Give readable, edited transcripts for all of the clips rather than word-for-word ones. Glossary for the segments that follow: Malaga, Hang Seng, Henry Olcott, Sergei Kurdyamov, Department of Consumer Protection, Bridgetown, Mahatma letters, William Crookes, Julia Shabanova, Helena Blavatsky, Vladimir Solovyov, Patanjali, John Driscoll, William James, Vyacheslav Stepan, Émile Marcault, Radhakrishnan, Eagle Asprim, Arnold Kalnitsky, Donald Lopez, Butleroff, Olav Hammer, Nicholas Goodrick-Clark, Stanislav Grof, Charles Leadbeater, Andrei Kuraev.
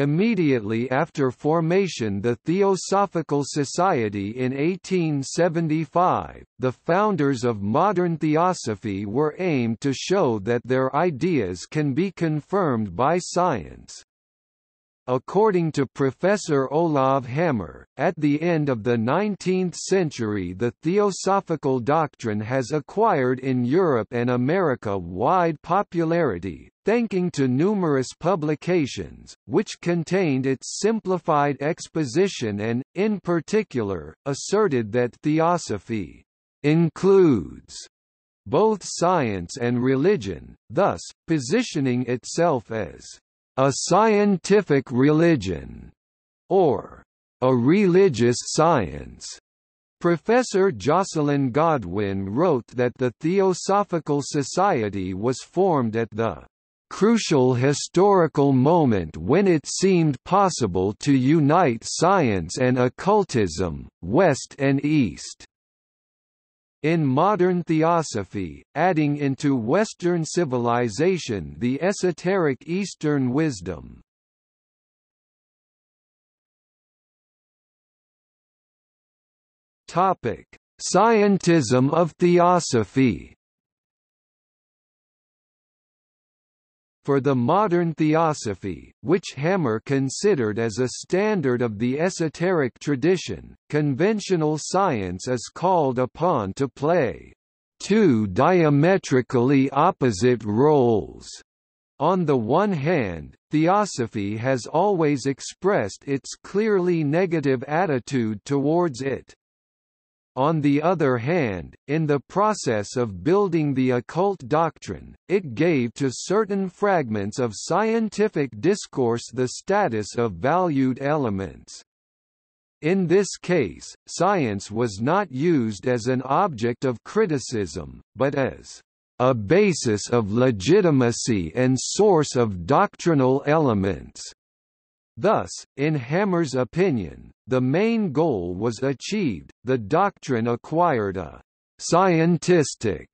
Immediately after formation, the Theosophical Society in 1875, the founders of modern theosophy were aimed to show that their ideas can be confirmed by science. According to Professor Olav Hammer, at the end of the 19th century the Theosophical doctrine has acquired in Europe and America wide popularity, thanks to numerous publications, which contained its simplified exposition and, in particular, asserted that theosophy includes both science and religion, thus, positioning itself as a scientific religion, or a religious science. Professor Jocelyn Godwin wrote that the Theosophical Society was formed at the crucial historical moment when it seemed possible to unite science and occultism, West and East. In modern theosophy, adding into Western civilization the esoteric Eastern wisdom. Topic: Scientism of theosophy. For the modern theosophy, which Hammer considered as a standard of the esoteric tradition, conventional science is called upon to play two diametrically opposite roles. On the one hand, theosophy has always expressed its clearly negative attitude towards it. On the other hand, in the process of building the occult doctrine, it gave to certain fragments of scientific discourse the status of valued elements. In this case, science was not used as an object of criticism, but as a basis of legitimacy and source of doctrinal elements. Thus, in Hammer's opinion, the main goal was achieved, the doctrine acquired a «scientistic»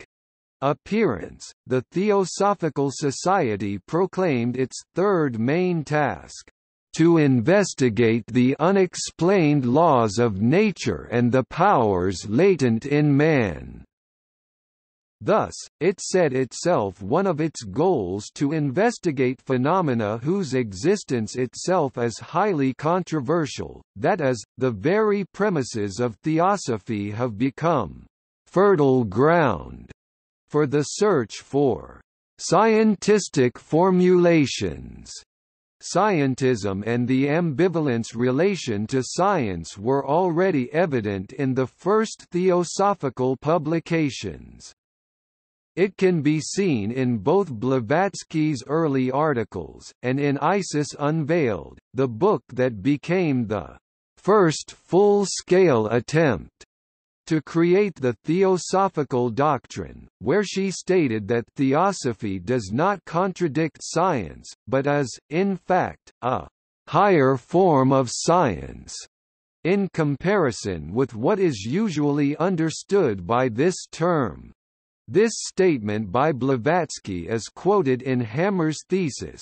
appearance. The Theosophical Society proclaimed its third main task, «to investigate the unexplained laws of nature and the powers latent in man». Thus, it set itself one of its goals to investigate phenomena whose existence itself is highly controversial, that is, the very premises of theosophy have become fertile ground for the search for scientistic formulations. Scientism and the ambivalence relation to science were already evident in the first theosophical publications. It can be seen in both Blavatsky's early articles, and in Isis Unveiled, the book that became the first full-scale attempt to create the theosophical doctrine, where she stated that theosophy does not contradict science, but is, in fact, a higher form of science, in comparison with what is usually understood by this term. This statement by Blavatsky is quoted in Hammer's thesis.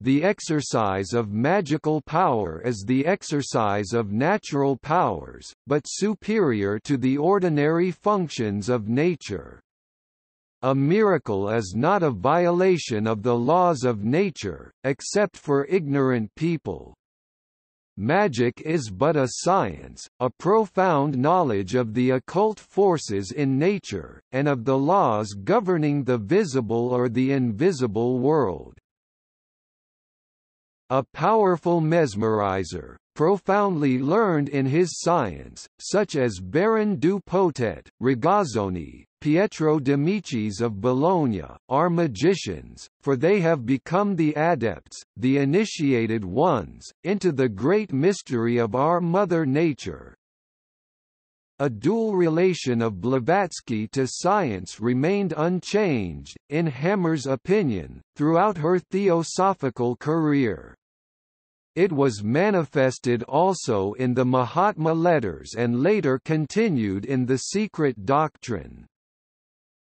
The exercise of magical power is the exercise of natural powers, but superior to the ordinary functions of nature. A miracle is not a violation of the laws of nature, except for ignorant people. Magic is but a science, a profound knowledge of the occult forces in nature, and of the laws governing the visible or the invisible world. A powerful mesmerizer, profoundly learned in his science, such as Baron du Potet, Rigazzoni, Pietro de Michis of Bologna, are magicians, for they have become the adepts, the initiated ones, into the great mystery of our Mother Nature. A dual relation of Blavatsky to science remained unchanged, in Hammer's opinion, throughout her theosophical career. It was manifested also in the Mahatma letters and later continued in the Secret Doctrine.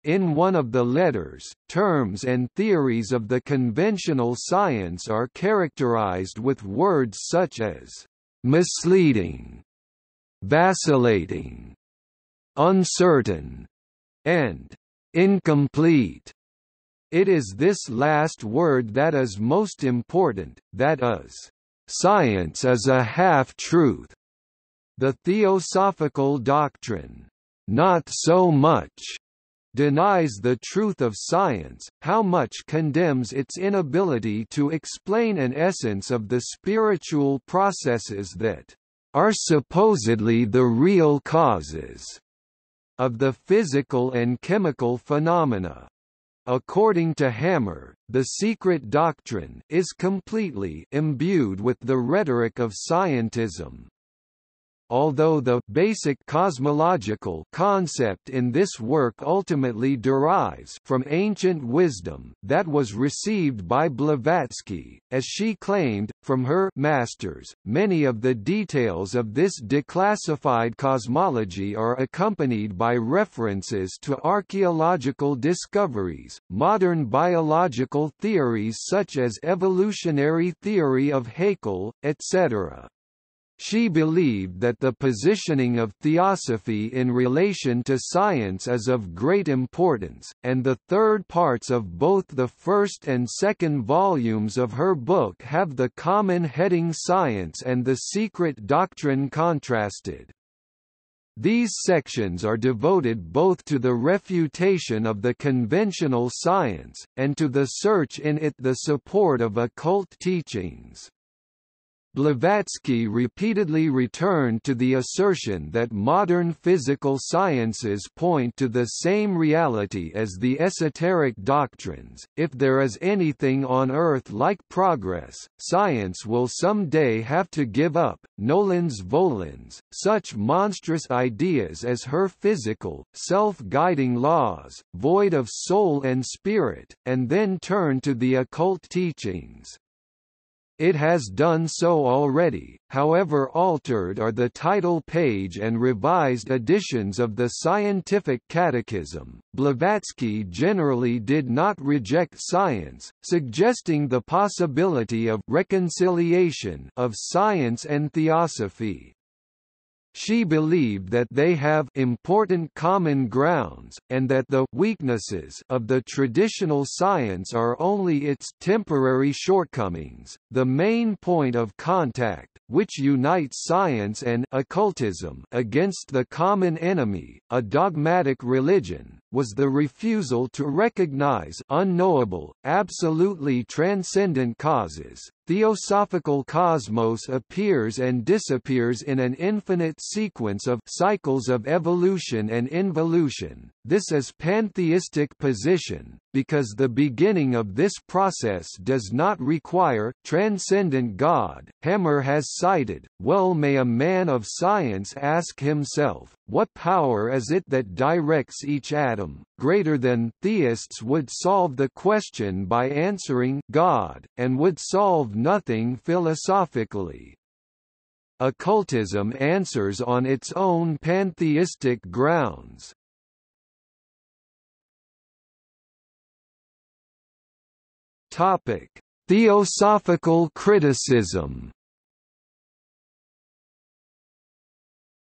in one of the letters, terms and theories of the conventional science are characterized with words such as misleading, vacillating, uncertain, and incomplete. It is this last word that is most important, that is, science is a half-truth. The Theosophical doctrine, not so much, denies the truth of science, how much condemns its inability to explain an essence of the spiritual processes that are supposedly the real causes of the physical and chemical phenomena. According to Hammer, the Secret Doctrine is completely imbued with the rhetoric of scientism. Although the basic cosmological concept in this work ultimately derives from ancient wisdom that was received by Blavatsky, as she claimed, from her masters, many of the details of this declassified cosmology are accompanied by references to archaeological discoveries, modern biological theories such as evolutionary theory of Haeckel, etc. She believed that the positioning of theosophy in relation to science is of great importance, and the third parts of both the first and second volumes of her book have the common heading Science and the Secret Doctrine contrasted. These sections are devoted both to the refutation of the conventional science, and to the search in it the support of occult teachings. Blavatsky repeatedly returned to the assertion that modern physical sciences point to the same reality as the esoteric doctrines. If there is anything on Earth like progress, science will someday have to give up, nolens volens, such monstrous ideas as her physical, self-guiding laws, void of soul and spirit, and then turn to the occult teachings. It has done so already, however altered are the title page and revised editions of the Scientific Catechism. Blavatsky generally did not reject science, suggesting the possibility of reconciliation of science and theosophy. She believed that they have important common grounds, and that the weaknesses of the traditional science are only its temporary shortcomings. The main point of contact, which unites science and occultism against the common enemy, a dogmatic religion, was the refusal to recognize unknowable, absolutely transcendent causes. Theosophical cosmos appears and disappears in an infinite sequence of cycles of evolution and involution. This is pantheistic position, because the beginning of this process does not require transcendent God. Hammer has cited, well may a man of science ask himself, what power is it that directs each atom? Greater than theists would solve the question by answering God, and would solve nothing philosophically. Occultism answers on its own pantheistic grounds. Topic: Theosophical criticism.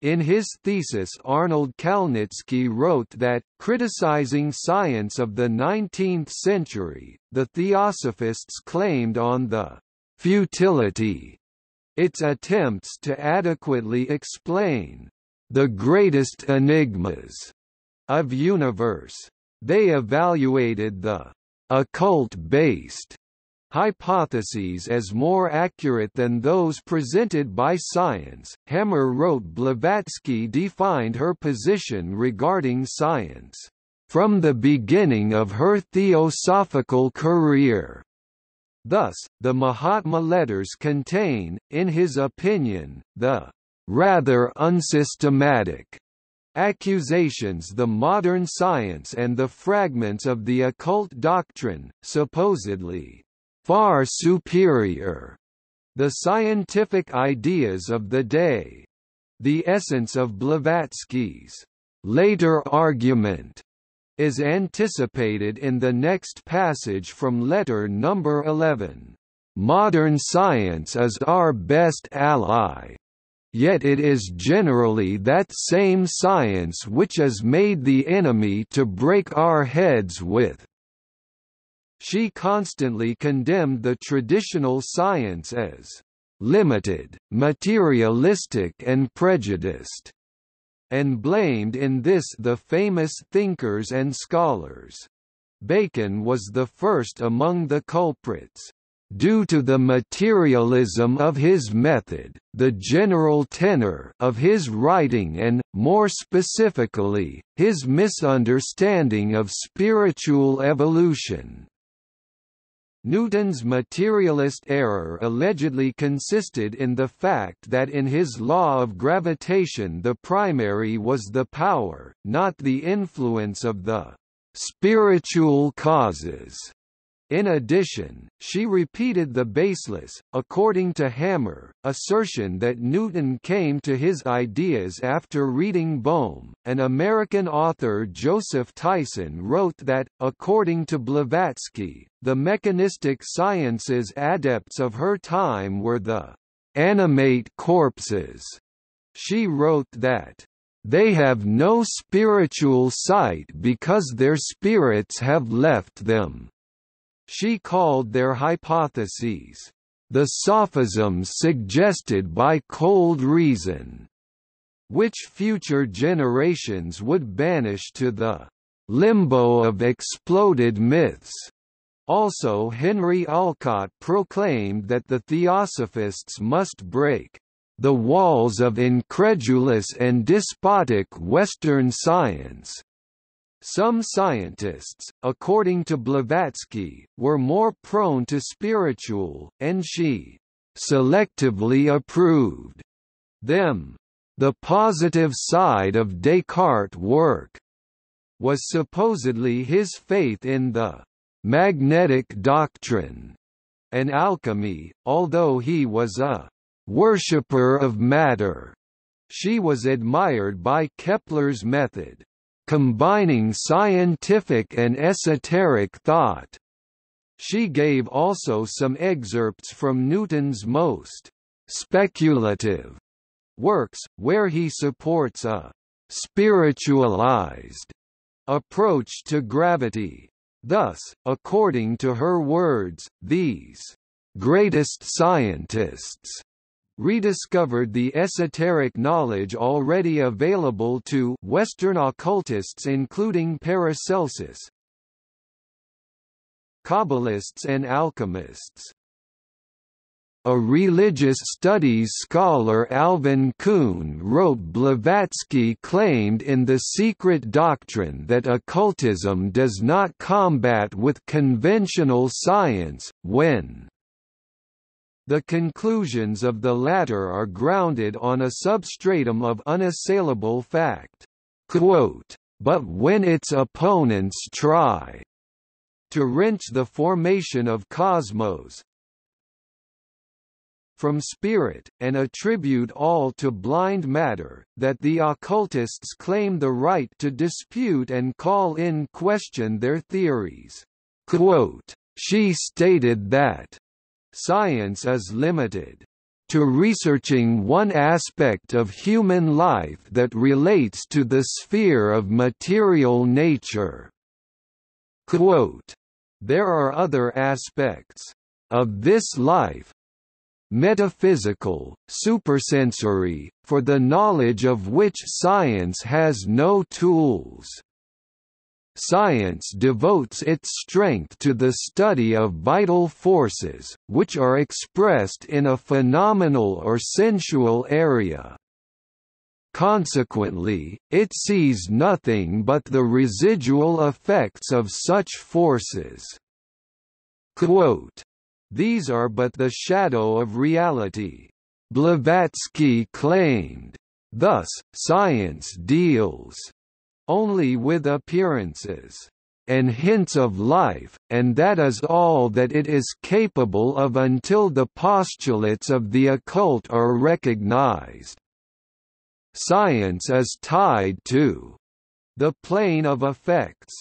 In his thesis, Arnold Kalnitsky wrote that, criticizing science of the 19th century, the theosophists claimed on the futility its attempts to adequately explain the greatest enigmas of universe. They evaluated the occult-based hypotheses as more accurate than those presented by science. Hammer wrote, Blavatsky defined her position regarding science from the beginning of her theosophical career. Thus, the Mahatma letters contain, in his opinion, the rather unsystematic accusations the modern science and the fragments of the occult doctrine, supposedly far superior the scientific ideas of the day. The essence of Blavatsky's later argument is anticipated in the next passage from letter number 11. Modern science is our best ally. Yet it is generally that same science which is made the enemy to break our heads with. She constantly condemned the traditional science as limited, materialistic and prejudiced, and blamed in this the famous thinkers and scholars. Bacon was the first among the culprits. Due to the materialism of his method, the general tenor of his writing and, more specifically, his misunderstanding of spiritual evolution. Newton's materialist error allegedly consisted in the fact that in his law of gravitation the primary was the power, not the influence of the spiritual causes. In addition, she repeated the baseless, according to Hammer, assertion that Newton came to his ideas after reading Bohm. An American author, Joseph Tyson, wrote that, according to Blavatsky, the mechanistic sciences adepts of her time were the animate corpses. She wrote that, "They have no spiritual sight because their spirits have left them." She called their hypotheses, "the sophisms suggested by cold reason," which future generations would banish to the limbo of exploded myths. Also, Henry Olcott proclaimed that the theosophists must break the walls of incredulous and despotic Western science. Some scientists, according to Blavatsky, were more prone to spiritual, and she selectively approved them. The positive side of Descartes' work was supposedly his faith in the magnetic doctrine and alchemy, although he was a worshipper of matter. She was admired by Kepler's method, combining scientific and esoteric thought. She gave also some excerpts from Newton's most speculative works, where he supports a spiritualized approach to gravity. Thus, according to her words, these greatest scientists rediscovered the esoteric knowledge already available to Western occultists, including Paracelsus, Kabbalists and alchemists. A religious studies scholar, Alvin Kuhn, wrote Blavatsky claimed in The Secret Doctrine that occultism does not combat with conventional science, when the conclusions of the latter are grounded on a substratum of unassailable fact. Quote, "But when its opponents try to wrench the formation of cosmos from spirit, and attribute all to blind matter, that the occultists claim the right to dispute and call in question their theories." Quote, she stated that, "Science is limited to researching one aspect of human life that relates to the sphere of material nature." Quote, "There are other aspects of this life, metaphysical, supersensory, for the knowledge of which science has no tools. Science devotes its strength to the study of vital forces, which are expressed in a phenomenal or sensual area. Consequently, it sees nothing but the residual effects of such forces." Quote, "These are but the shadow of reality," Blavatsky claimed. Thus, science deals only with appearances and hints of life, and that is all that it is capable of until the postulates of the occult are recognized. Science is tied to the plane of effects.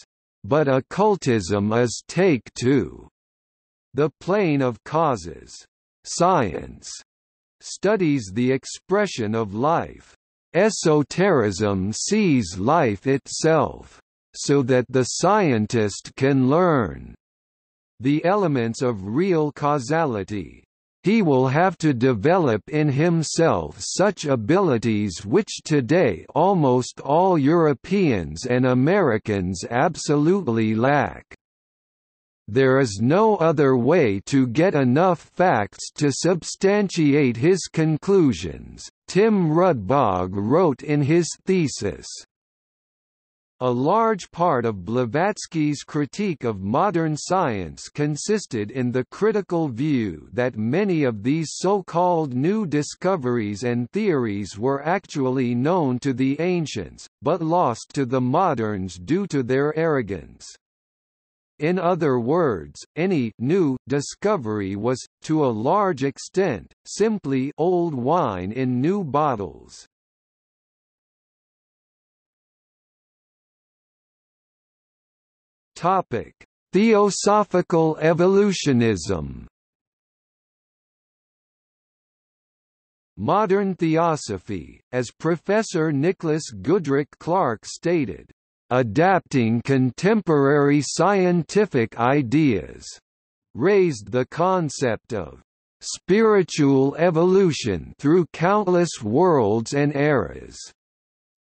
But occultism is take to the plane of causes. Science studies the expression of life. Esotericism sees life itself, so that the scientist can learn the elements of real causality. He will have to develop in himself such abilities which today almost all Europeans and Americans absolutely lack. There is no other way to get enough facts to substantiate his conclusions, Tim Rudbaugh wrote in his thesis. A large part of Blavatsky's critique of modern science consisted in the critical view that many of these so-called new discoveries and theories were actually known to the ancients, but lost to the moderns due to their arrogance. In other words, any new discovery was, to a large extent, simply old wine in new bottles. Topic: Theosophical evolutionism. Modern theosophy, as Professor Nicholas Goodrick-Clark stated, adapting contemporary scientific ideas, raised the concept of spiritual evolution through countless worlds and eras.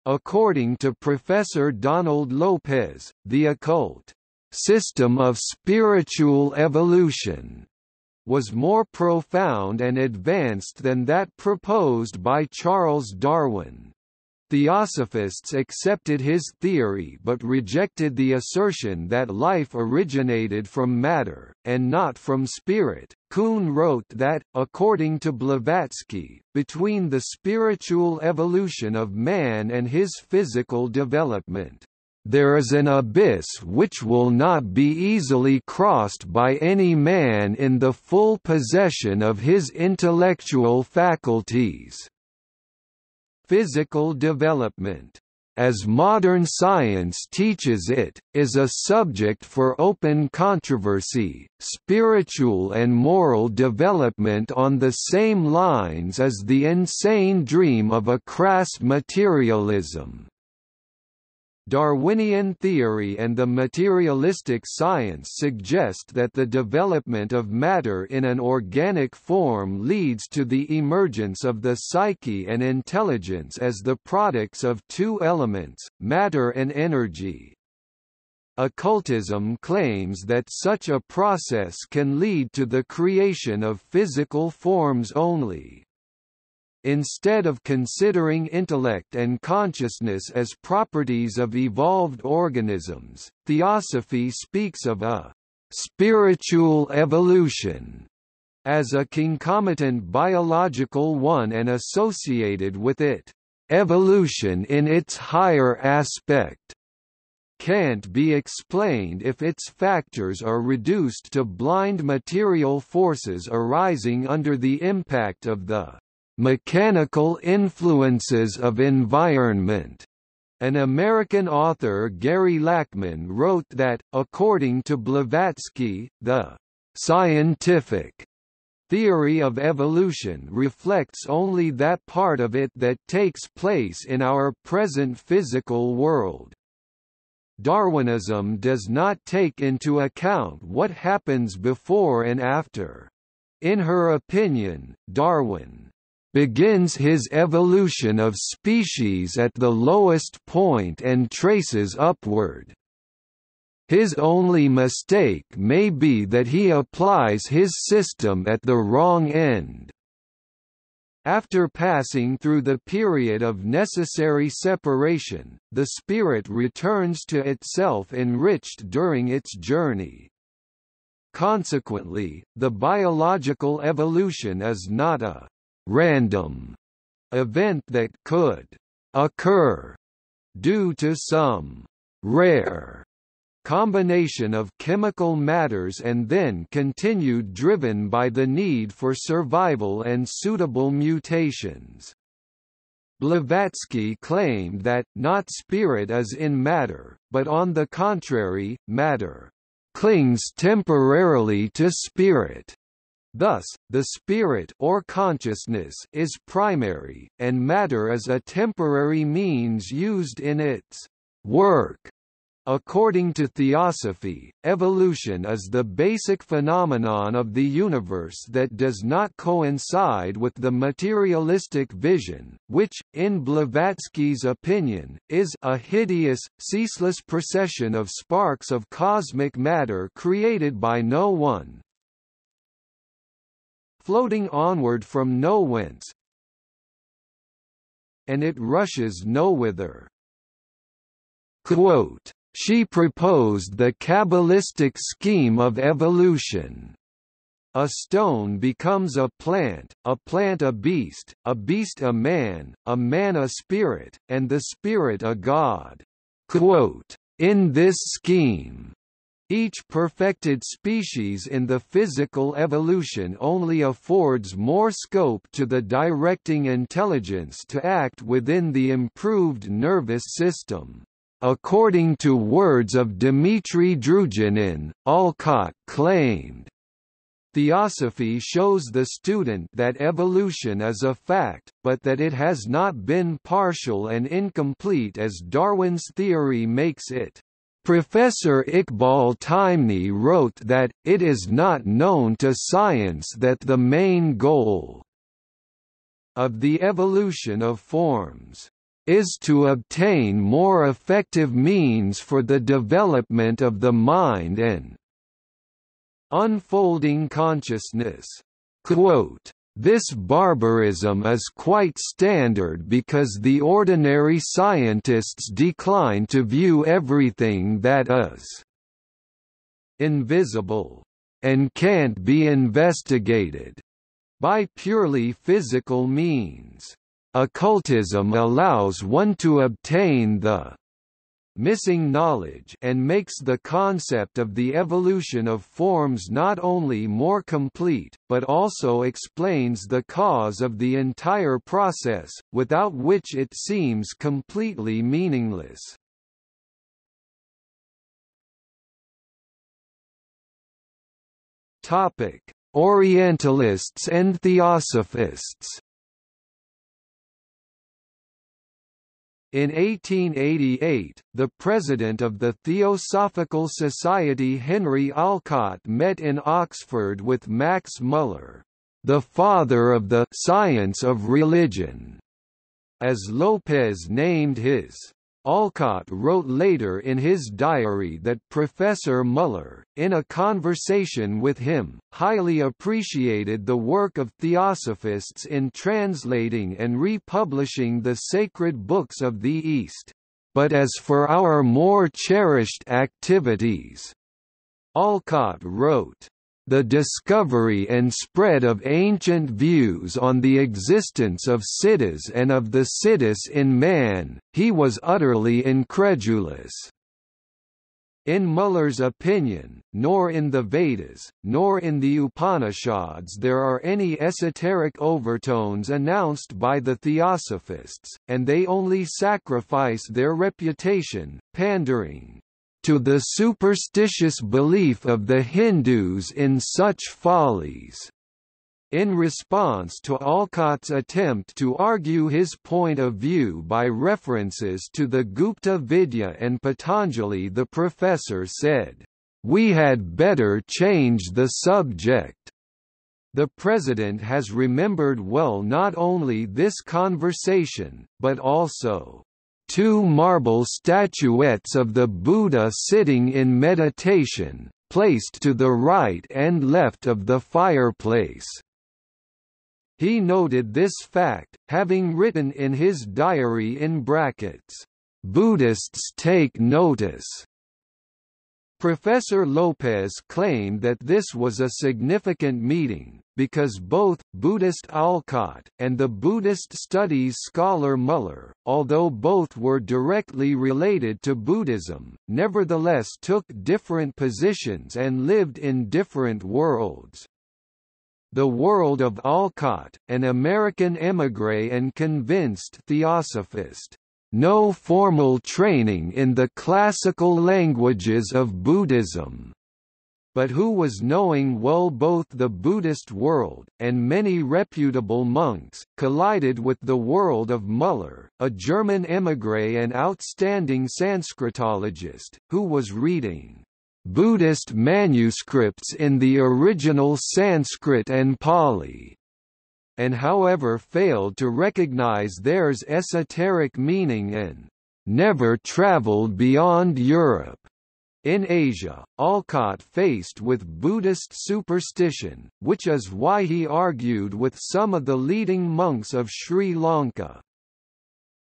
According to Professor Donald Lopez, the occult system of spiritual evolution was more profound and advanced than that proposed by Charles Darwin. Theosophists accepted his theory but rejected the assertion that life originated from matter, and not from spirit. Kuhn wrote that, according to Blavatsky, between the spiritual evolution of man and his physical development, there is an abyss which will not be easily crossed by any man in the full possession of his intellectual faculties. Physical development, as modern science teaches it, is a subject for open controversy. Spiritual and moral development on the same lines as the insane dream of a crass materialism. Darwinian theory and the materialistic science suggest that the development of matter in an organic form leads to the emergence of the psyche and intelligence as the products of two elements, matter and energy. Occultism claims that such a process can lead to the creation of physical forms only. Instead of considering intellect and consciousness as properties of evolved organisms, theosophy speaks of a spiritual evolution as a concomitant biological one and associated with it, evolution in its higher aspect can't be explained if its factors are reduced to blind material forces arising under the impact of the mechanical influences of environment. An American author, Gary Lachman, wrote that, according to Blavatsky, the scientific theory of evolution reflects only that part of it that takes place in our present physical world. Darwinism does not take into account what happens before and after. In her opinion, Darwin begins his evolution of species at the lowest point and traces upward. His only mistake may be that he applies his system at the wrong end. After passing through the period of necessary separation, the spirit returns to itself enriched during its journey. Consequently, the biological evolution is not a random event that could occur due to some rare combination of chemical matters and then continued, driven by the need for survival and suitable mutations. Blavatsky claimed that, not spirit is in matter, but on the contrary, matter clings temporarily to spirit. Thus, the spirit or consciousness is primary, and matter is a temporary means used in its work. According to Theosophy, evolution is the basic phenomenon of the universe that does not coincide with the materialistic vision, which, in Blavatsky's opinion, is a hideous, ceaseless procession of sparks of cosmic matter created by no one, floating onward from no whence, and it rushes nowhither. Quote, she proposed the Kabbalistic scheme of evolution. A stone becomes a plant a beast a man a spirit, and the spirit a god. Quote, in this scheme, each perfected species in the physical evolution only affords more scope to the directing intelligence to act within the improved nervous system. According to words of Dmitri Drujanin, Olcott claimed, Theosophy shows the student that evolution is a fact, but that it has not been partial and incomplete as Darwin's theory makes it. Professor Iqbal Taimni wrote that, it is not known to science that the main goal of the evolution of forms is to obtain more effective means for the development of the mind and unfolding consciousness. Quote, this barbarism is quite standard because the ordinary scientists decline to view everything that is invisible and can't be investigated by purely physical means. Occultism allows one to obtain the missing knowledge and makes the concept of the evolution of forms not only more complete, but also explains the cause of the entire process, without which it seems completely meaningless. Topic: Orientalists and Theosophists. In 1888, the president of the Theosophical Society Henry Olcott met in Oxford with Max Müller, the father of the science of religion, as Lopez named his. Olcott wrote later in his diary that Professor Müller, in a conversation with him, highly appreciated the work of theosophists in translating and republishing the sacred books of the East. But as for our more cherished activities, Olcott wrote, the discovery and spread of ancient views on the existence of siddhas and of the siddhas in man, he was utterly incredulous. In Müller's opinion, nor in the Vedas, nor in the Upanishads there are any esoteric overtones announced by the theosophists, and they only sacrifice their reputation, pandering to the superstitious belief of the Hindus in such follies. In response to Olcott's attempt to argue his point of view by references to the Gupta Vidya and Patanjali, the professor said, "We had better change the subject." The president has remembered well not only this conversation, but also two marble statuettes of the Buddha sitting in meditation, placed to the right and left of the fireplace. He noted this fact, having written in his diary in brackets, "Buddhists take notice." Professor Lopez claimed that this was a significant meeting, because both Buddhist Olcott and the Buddhist studies scholar Müller, although both were directly related to Buddhism, nevertheless took different positions and lived in different worlds. The World of Olcott, an American émigré and convinced theosophist. No formal training in the classical languages of Buddhism, but who was knowing well both the Buddhist world, and many reputable monks, collided with the world of Müller, a German émigré and outstanding Sanskritologist, who was reading Buddhist manuscripts in the original Sanskrit and Pali, and however failed to recognize theirs esoteric meaning and never traveled beyond Europe. In Asia, Olcott faced with Buddhist superstition, which is why he argued with some of the leading monks of Sri Lanka.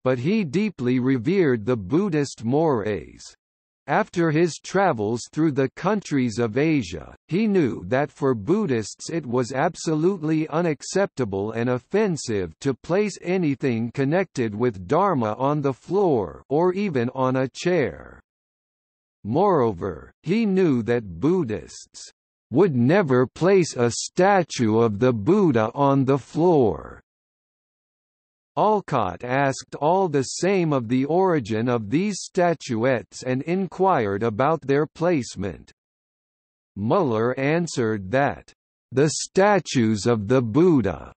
But he deeply revered the Buddhist mores. After his travels through the countries of Asia, he knew that for Buddhists it was absolutely unacceptable and offensive to place anything connected with Dharma on the floor or even on a chair. Moreover, he knew that Buddhists would never place a statue of the Buddha on the floor. Olcott asked all the same of the origin of these statuettes and inquired about their placement. Müller answered that, "The statues of the Buddha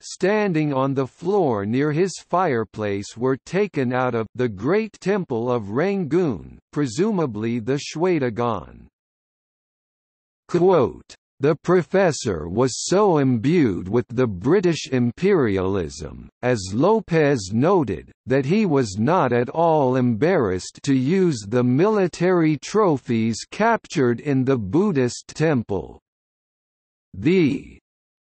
standing on the floor near his fireplace were taken out of the Great Temple of Rangoon, presumably the Shwedagon." Quote, "The professor was so imbued with the British imperialism, as Lopez noted, that he was not at all embarrassed to use the military trophies captured in the Buddhist temple." The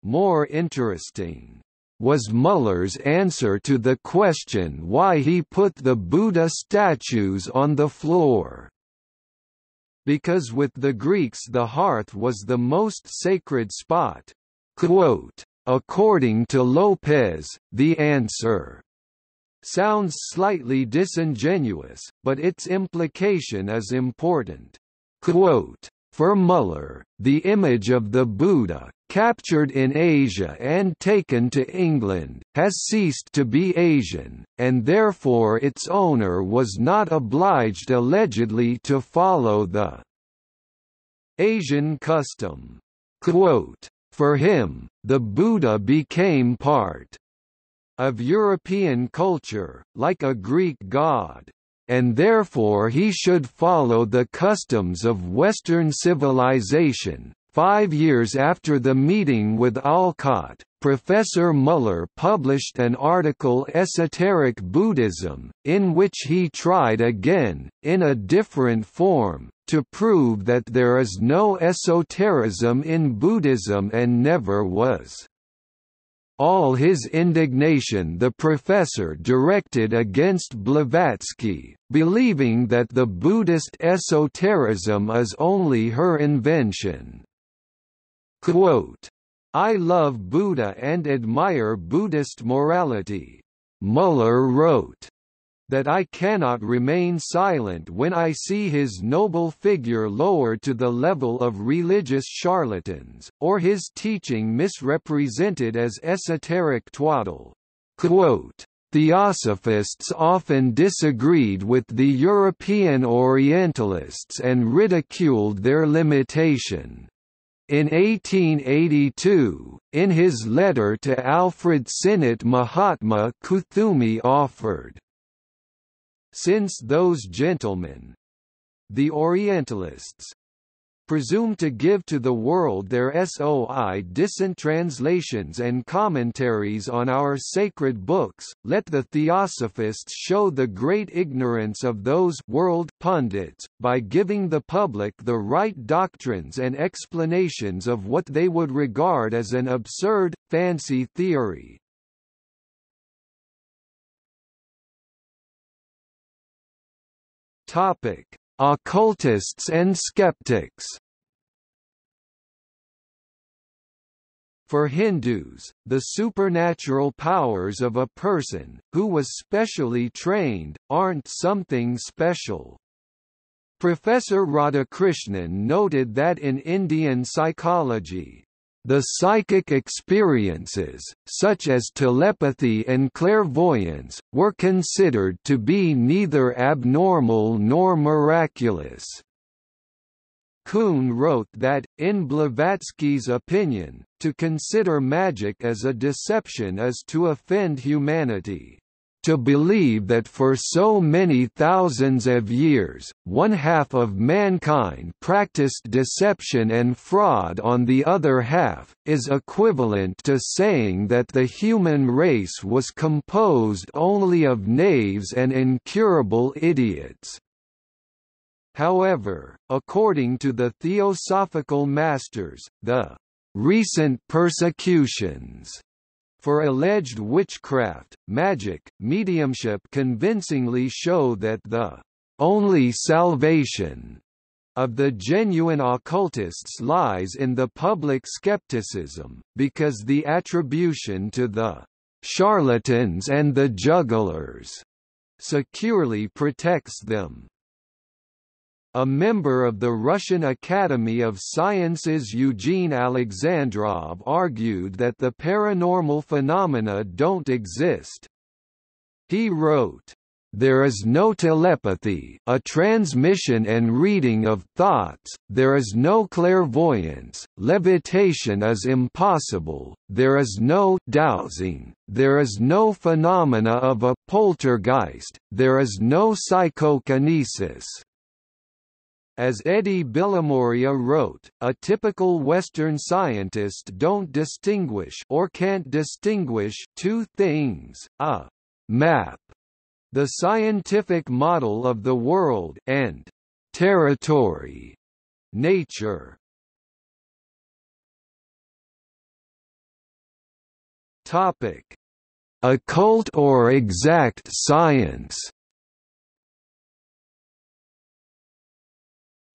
more interesting was Müller's answer to the question why he put the Buddha statues on the floor. Because with the Greeks the hearth was the most sacred spot. Quote, "According to Lopez, the answer sounds slightly disingenuous, but its implication is important." Quote, "For Müller, the image of the Buddha, captured in Asia and taken to England, has ceased to be Asian, and therefore its owner was not obliged allegedly to follow the Asian custom." Quote, "For him, the Buddha became part of European culture, like a Greek god, and therefore he should follow the customs of Western civilization." 5 years after the meeting with Olcott, Professor Müller published an article Esoteric Buddhism, in which he tried again, in a different form, to prove that there is no esotericism in Buddhism and never was. All his indignation the professor directed against Blavatsky, believing that the Buddhist esotericism is only her invention. Quote, "I love Buddha and admire Buddhist morality," Müller wrote, "that I cannot remain silent when I see his noble figure lowered to the level of religious charlatans, or his teaching misrepresented as esoteric twaddle." Quote, "Theosophists often disagreed with the European Orientalists and ridiculed their limitation." In 1882, in his letter to Alfred Sinnott, Mahatma Kuthumi offered, "Since those gentlemen, the Orientalists, presume to give to the world their soi distant translations and commentaries on our sacred books, let the theosophists show the great ignorance of those world pundits, by giving the public the right doctrines and explanations of what they would regard as an absurd, fancy theory." Occultists and skeptics. For Hindus, the supernatural powers of a person, who was specially trained, aren't something special. Professor Radhakrishnan noted that in Indian psychology, The psychic experiences, such as telepathy and clairvoyance, were considered to be neither abnormal nor miraculous. Kuhn wrote that, in Blavatsky's opinion, to consider magic as a deception is to offend humanity. To believe that for so many thousands of years, one half of mankind practiced deception and fraud on the other half, is equivalent to saying that the human race was composed only of knaves and incurable idiots. However, according to the Theosophical masters, the recent persecutions for alleged witchcraft, magic, mediumship convincingly show that the only salvation of the genuine occultists lies in the public skepticism, because the attribution to the charlatans and the jugglers securely protects them. A member of the Russian Academy of Sciences Eugene Alexandrov argued that the paranormal phenomena don't exist. He wrote, "There is no telepathy, a transmission and reading of thoughts, there is no clairvoyance, levitation is impossible, there is no dowsing, there is no phenomena of a poltergeist, there is no psychokinesis." As Eddie Billamoria wrote, a typical Western scientist don't distinguish or can't distinguish two things: a map, the scientific model of the world, and territory, nature. Topic: Occult or exact science.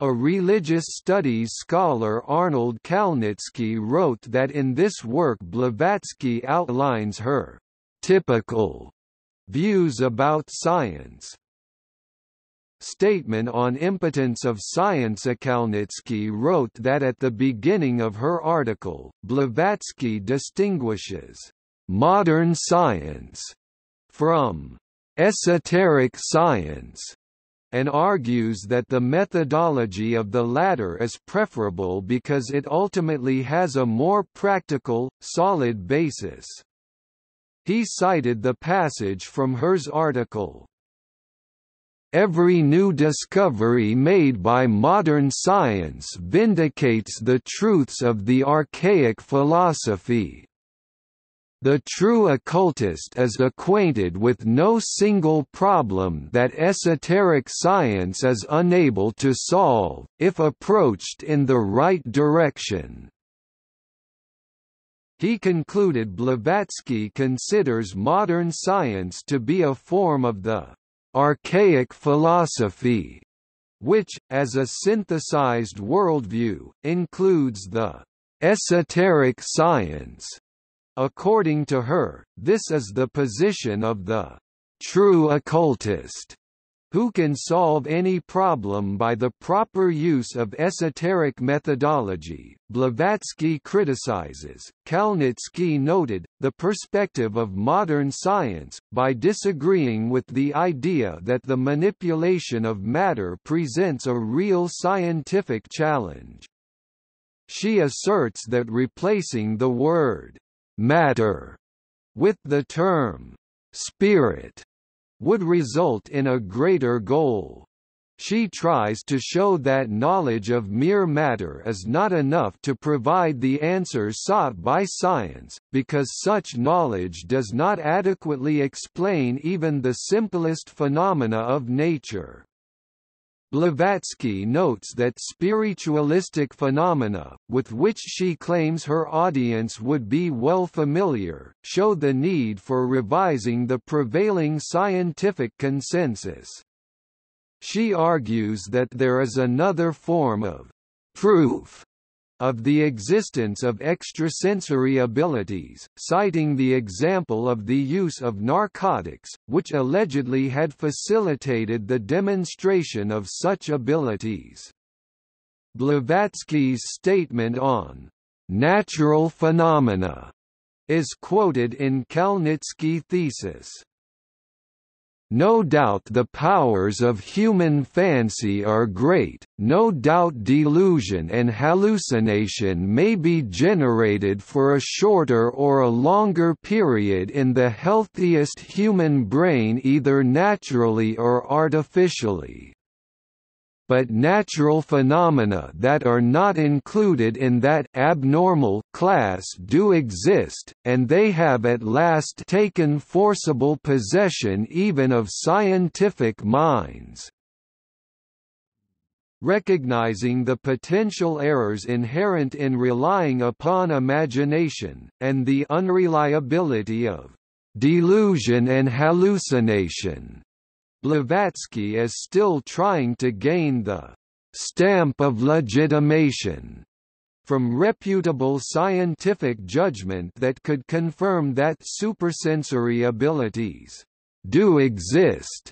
A religious studies scholar Arnold Kalnitsky wrote that in this work Blavatsky outlines her typical views about science. Statement on Impotence of Science. Kalnitsky wrote that at the beginning of her article, Blavatsky distinguishes modern science from esoteric science, and argues that the methodology of the latter is preferable because it ultimately has a more practical, solid basis. He cited the passage from hers article, "Every new discovery made by modern science vindicates the truths of the archaic philosophy. The true occultist is acquainted with no single problem that esoteric science is unable to solve, if approached in the right direction." He concluded Blavatsky considers modern science to be a form of the archaic philosophy, which, as a synthesized worldview, includes the esoteric science. According to her, this is the position of the true occultist, who can solve any problem by the proper use of esoteric methodology. Blavatsky criticizes, Kalnitsky noted, the perspective of modern science, by disagreeing with the idea that the manipulation of matter presents a real scientific challenge. She asserts that replacing the word matter with the term spirit would result in a greater goal. She tries to show that knowledge of mere matter is not enough to provide the answers sought by science, because such knowledge does not adequately explain even the simplest phenomena of nature. Blavatsky notes that spiritualistic phenomena, with which she claims her audience would be well familiar, show the need for revising the prevailing scientific consensus. She argues that there is another form of proof of the existence of extrasensory abilities, citing the example of the use of narcotics, which allegedly had facilitated the demonstration of such abilities. Blavatsky's statement on natural phenomena is quoted in Kalnitsky thesis. No doubt the powers of human fancy are great, no doubt delusion and hallucination may be generated for a shorter or a longer period in the healthiest human brain either naturally or artificially. But natural phenomena that are not included in that abnormal class do exist, and they have at last taken forcible possession even of scientific minds. Recognizing the potential errors inherent in relying upon imagination, and the unreliability of delusion and hallucination, Blavatsky is still trying to gain the stamp of legitimation from reputable scientific judgment that could confirm that supersensory abilities do exist.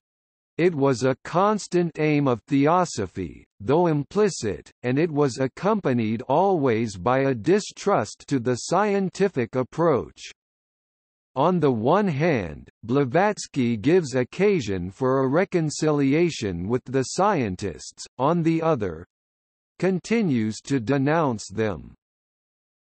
It was a constant aim of Theosophy, though implicit, and it was accompanied always by a distrust to the scientific approach. On the one hand, Blavatsky gives occasion for a reconciliation with the scientists, on the other, continues to denounce them.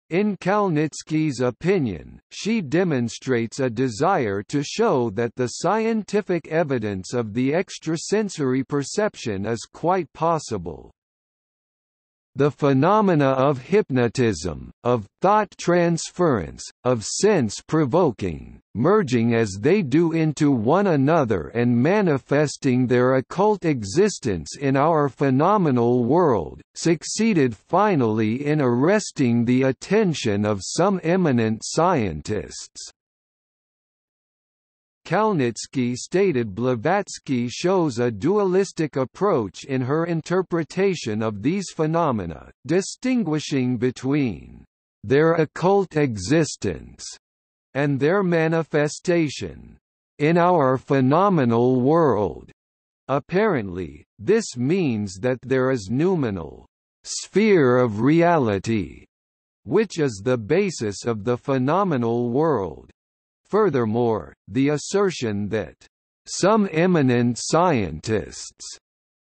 In Kalnitsky's opinion, she demonstrates a desire to show that the scientific evidence of the extrasensory perception is quite possible. The phenomena of hypnotism, of thought transference, of sense provoking, merging as they do into one another and manifesting their occult existence in our phenomenal world, succeeded finally in arresting the attention of some eminent scientists. Kalnitsky stated Blavatsky shows a dualistic approach in her interpretation of these phenomena, distinguishing between their occult existence and their manifestation in our phenomenal world. Apparently, this means that there is noumenal sphere of reality, which is the basis of the phenomenal world. Furthermore, the assertion that some eminent scientists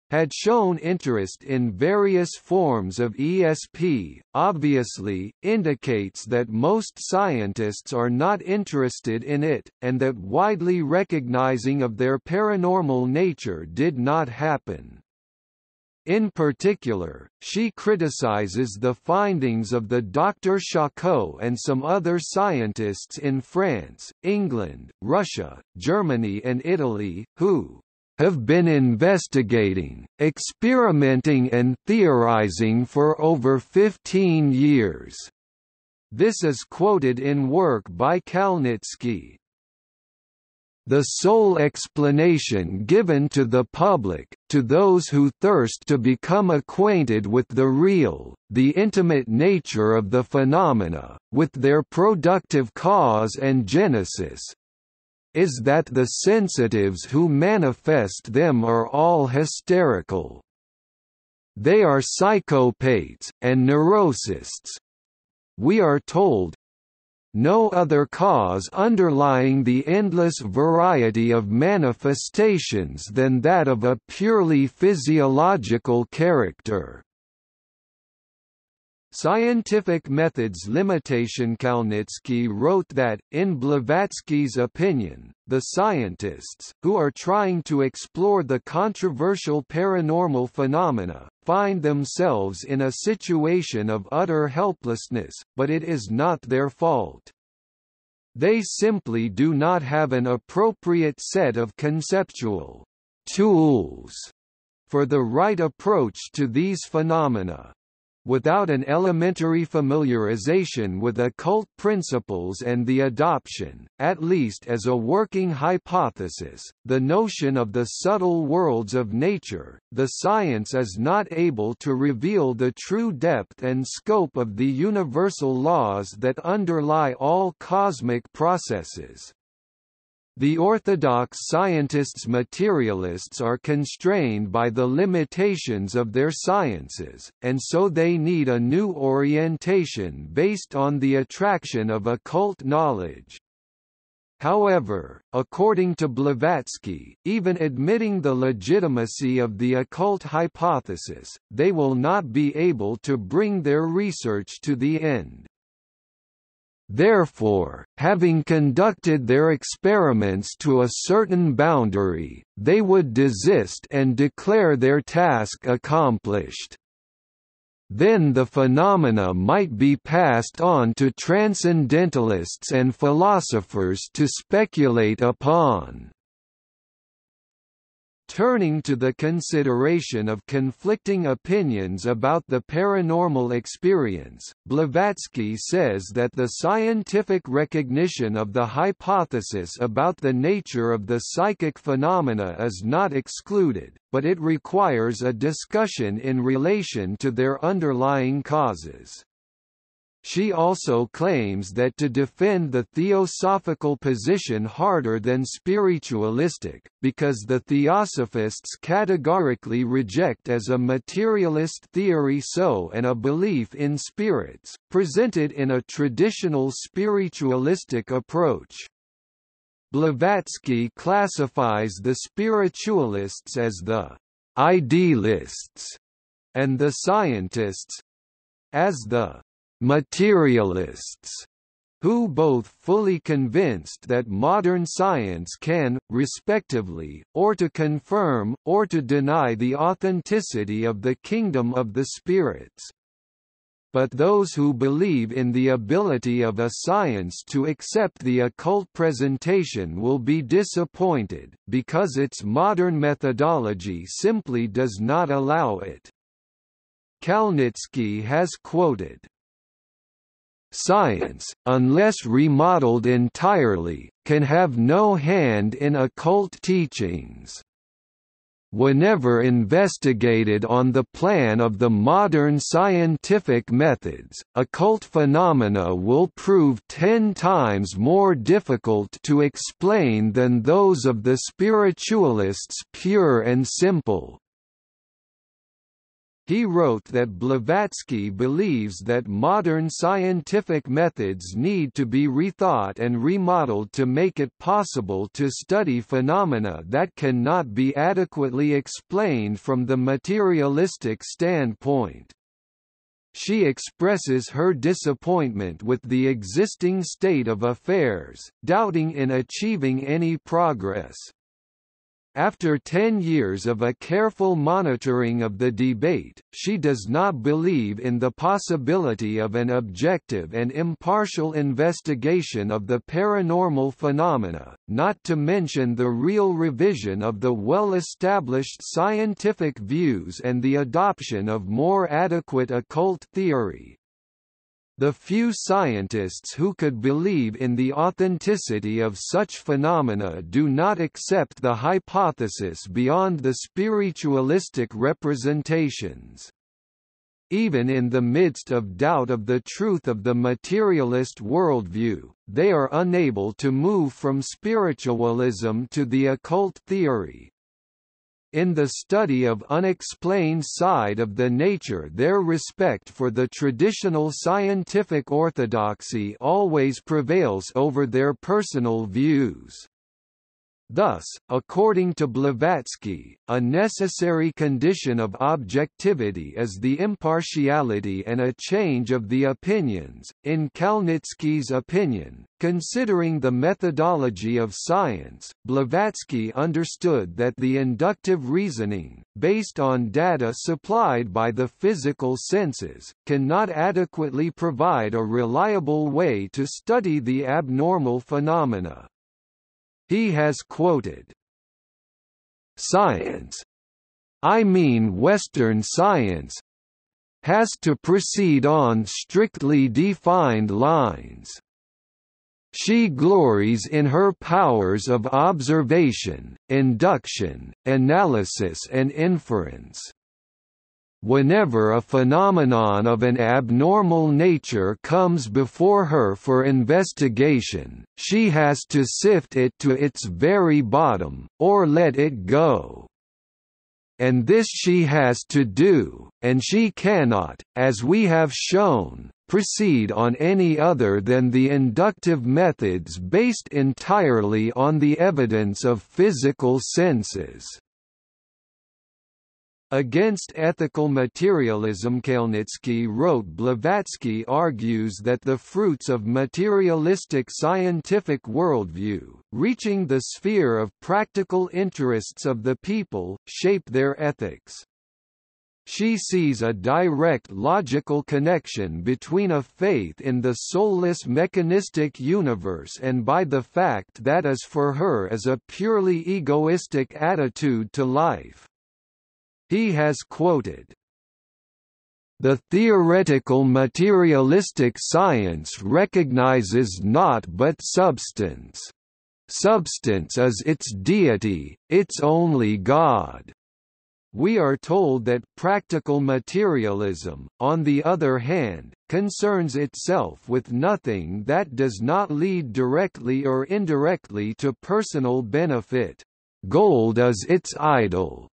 had shown interest in various forms of ESP, obviously, indicates that most scientists are not interested in it, and that widely recognizing of their paranormal nature did not happen. In particular, she criticizes the findings of the Dr. Charcot and some other scientists in France, England, Russia, Germany and Italy, who have been investigating, experimenting and theorizing for over 15 years. This is quoted in work by Kalnitsky. The sole explanation given to the public, to those who thirst to become acquainted with the real, the intimate nature of the phenomena, with their productive cause and genesis, is that the sensitives who manifest them are all hysterical. They are psychopaths, and neurosists, we are told. No other cause underlying the endless variety of manifestations than that of a purely physiological character. Scientific methods limitation. Kalnitsky wrote that, in Blavatsky's opinion, the scientists, who are trying to explore the controversial paranormal phenomena, find themselves in a situation of utter helplessness, but it is not their fault. They simply do not have an appropriate set of conceptual tools for the right approach to these phenomena. Without an elementary familiarization with occult principles and the adoption, at least as a working hypothesis, the notion of the subtle worlds of nature, the science is not able to reveal the true depth and scope of the universal laws that underlie all cosmic processes. The orthodox scientists' materialists are constrained by the limitations of their sciences, and so they need a new orientation based on the attraction of occult knowledge. However, according to Blavatsky, even admitting the legitimacy of the occult hypothesis, they will not be able to bring their research to the end. Therefore, having conducted their experiments to a certain boundary, they would desist and declare their task accomplished. Then the phenomena might be passed on to transcendentalists and philosophers to speculate upon. Turning to the consideration of conflicting opinions about the paranormal experience, Blavatsky says that the scientific recognition of the hypothesis about the nature of the psychic phenomena is not excluded, but it requires a discussion in relation to their underlying causes. She also claims that to defend the theosophical position harder than spiritualistic, because the theosophists categorically reject as a materialist theory so and a belief in spirits, presented in a traditional spiritualistic approach. Blavatsky classifies the spiritualists as the idealists and the scientists as the materialists, who both fully convinced that modern science can, respectively, or to confirm, or to deny the authenticity of the kingdom of the spirits. But those who believe in the ability of a science to accept the occult presentation will be disappointed, because its modern methodology simply does not allow it. Kalnitsky has quoted, "Science, unless remodeled entirely, can have no hand in occult teachings. Whenever investigated on the plan of the modern scientific methods, occult phenomena will prove 10 times more difficult to explain than those of the spiritualists pure and simple." He wrote that Blavatsky believes that modern scientific methods need to be rethought and remodeled to make it possible to study phenomena that cannot be adequately explained from the materialistic standpoint. She expresses her disappointment with the existing state of affairs, doubting in achieving any progress. After 10 years of a careful monitoring of the debate, she does not believe in the possibility of an objective and impartial investigation of the paranormal phenomena, not to mention the real revision of the well-established scientific views and the adoption of more adequate occult theory. The few scientists who could believe in the authenticity of such phenomena do not accept the hypothesis beyond the spiritualistic representations. Even in the midst of doubt of the truth of the materialist worldview, they are unable to move from spiritualism to the occult theory. In the study of unexplained side of the nature, their respect for the traditional scientific orthodoxy always prevails over their personal views. Thus, according to Blavatsky, a necessary condition of objectivity is the impartiality and a change of the opinions. In Kalnitsky's opinion, considering the methodology of science, Blavatsky understood that the inductive reasoning, based on data supplied by the physical senses, cannot adequately provide a reliable way to study the abnormal phenomena. He has quoted, "Science, I mean Western science, has to proceed on strictly defined lines. She glories in her powers of observation, induction, analysis and inference. Whenever a phenomenon of an abnormal nature comes before her for investigation, She has to sift it to its very bottom, or let it go. And this she has to do, and she cannot, as we have shown, proceed on any other than the inductive methods based entirely on the evidence of physical senses. Against ethical materialism, Kalnitsky wrote, Blavatsky argues that the fruits of materialistic scientific worldview, reaching the sphere of practical interests of the people, shape their ethics. She sees a direct logical connection between a faith in the soulless mechanistic universe and by the fact that is for her as a purely egoistic attitude to life. He has quoted, "The theoretical materialistic science recognizes naught but substance. Substance is its deity, its only God." We are told that practical materialism, on the other hand, concerns itself with nothing that does not lead directly or indirectly to personal benefit. Gold is its idol.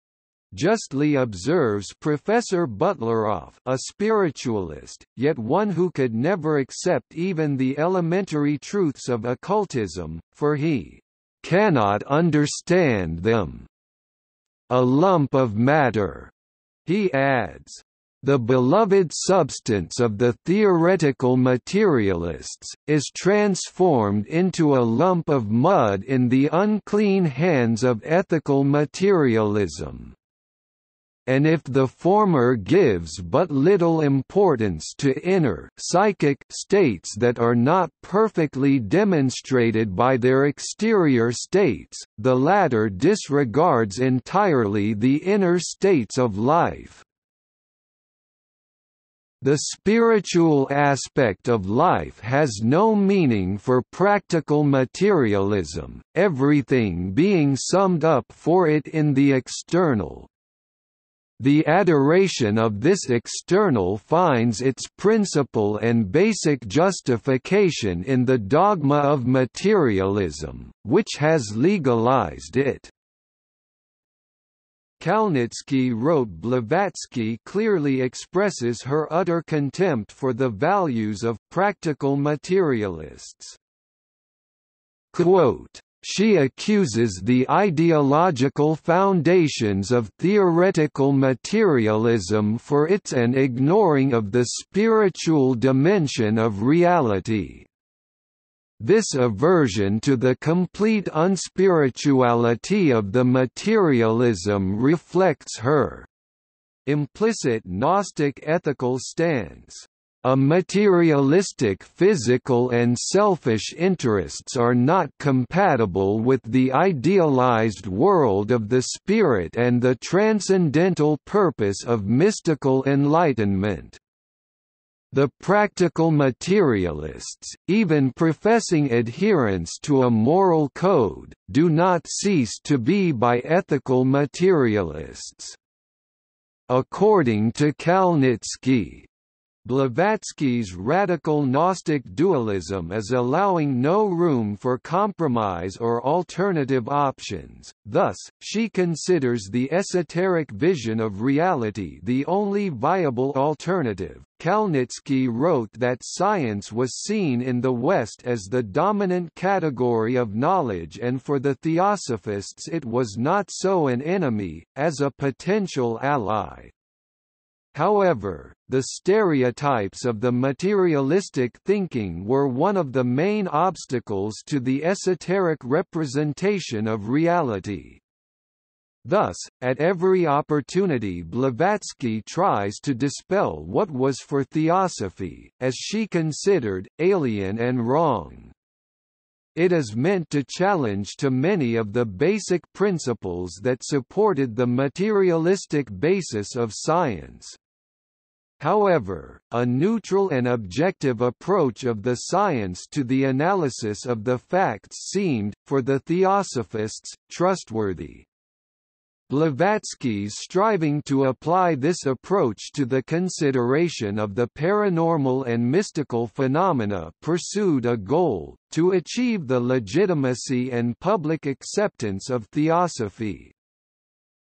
Justly observes Professor Butleroff, a spiritualist, yet one who could never accept even the elementary truths of occultism, for he cannot understand them. A lump of matter, he adds, the beloved substance of the theoretical materialists, is transformed into a lump of mud in the unclean hands of ethical materialism. And if the former gives but little importance to inner psychic states that are not perfectly demonstrated by their exterior states, the latter disregards entirely the inner states of life. The spiritual aspect of life has no meaning for practical materialism, everything being summed up for it in the external. The adoration of this external finds its principal and basic justification in the dogma of materialism, which has legalized it. Kalnitsky wrote, Blavatsky clearly expresses her utter contempt for the values of practical materialists. Quote, she accuses the ideological foundations of theoretical materialism for its an ignoring of the spiritual dimension of reality. This aversion to the complete unspirituality of the materialism reflects her implicit Gnostic ethical stance. A materialistic physical and selfish interests are not compatible with the idealized world of the spirit and the transcendental purpose of mystical enlightenment. The practical materialists, even professing adherence to a moral code, do not cease to be by ethical materialists. According to Kalnitsky, Blavatsky's radical Gnostic dualism is allowing no room for compromise or alternative options, thus, she considers the esoteric vision of reality the only viable alternative. Kalnitsky wrote that science was seen in the West as the dominant category of knowledge, and for the Theosophists it was not so an enemy, as a potential ally. However, the stereotypes of the materialistic thinking were one of the main obstacles to the esoteric representation of reality. Thus, at every opportunity Blavatsky tries to dispel what was for Theosophy, as she considered, alien and wrong. It is meant to challenge to many of the basic principles that supported the materialistic basis of science. However, a neutral and objective approach of the science to the analysis of the facts seemed, for the Theosophists, trustworthy. Blavatsky's striving to apply this approach to the consideration of the paranormal and mystical phenomena pursued a goal, to achieve the legitimacy and public acceptance of theosophy.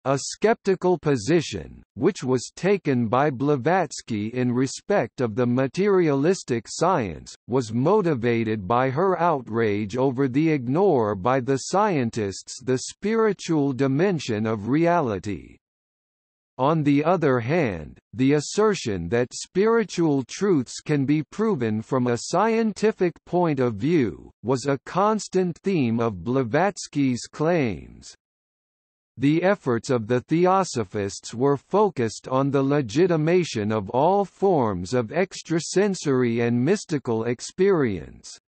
A skeptical position, which was taken by Blavatsky in respect of the materialistic science, was motivated by her outrage over the ignore by the scientists the spiritual dimension of reality. On the other hand, the assertion that spiritual truths can be proven from a scientific point of view, was a constant theme of Blavatsky's claims. The efforts of the theosophists were focused on the legitimation of all forms of extrasensory and mystical experience.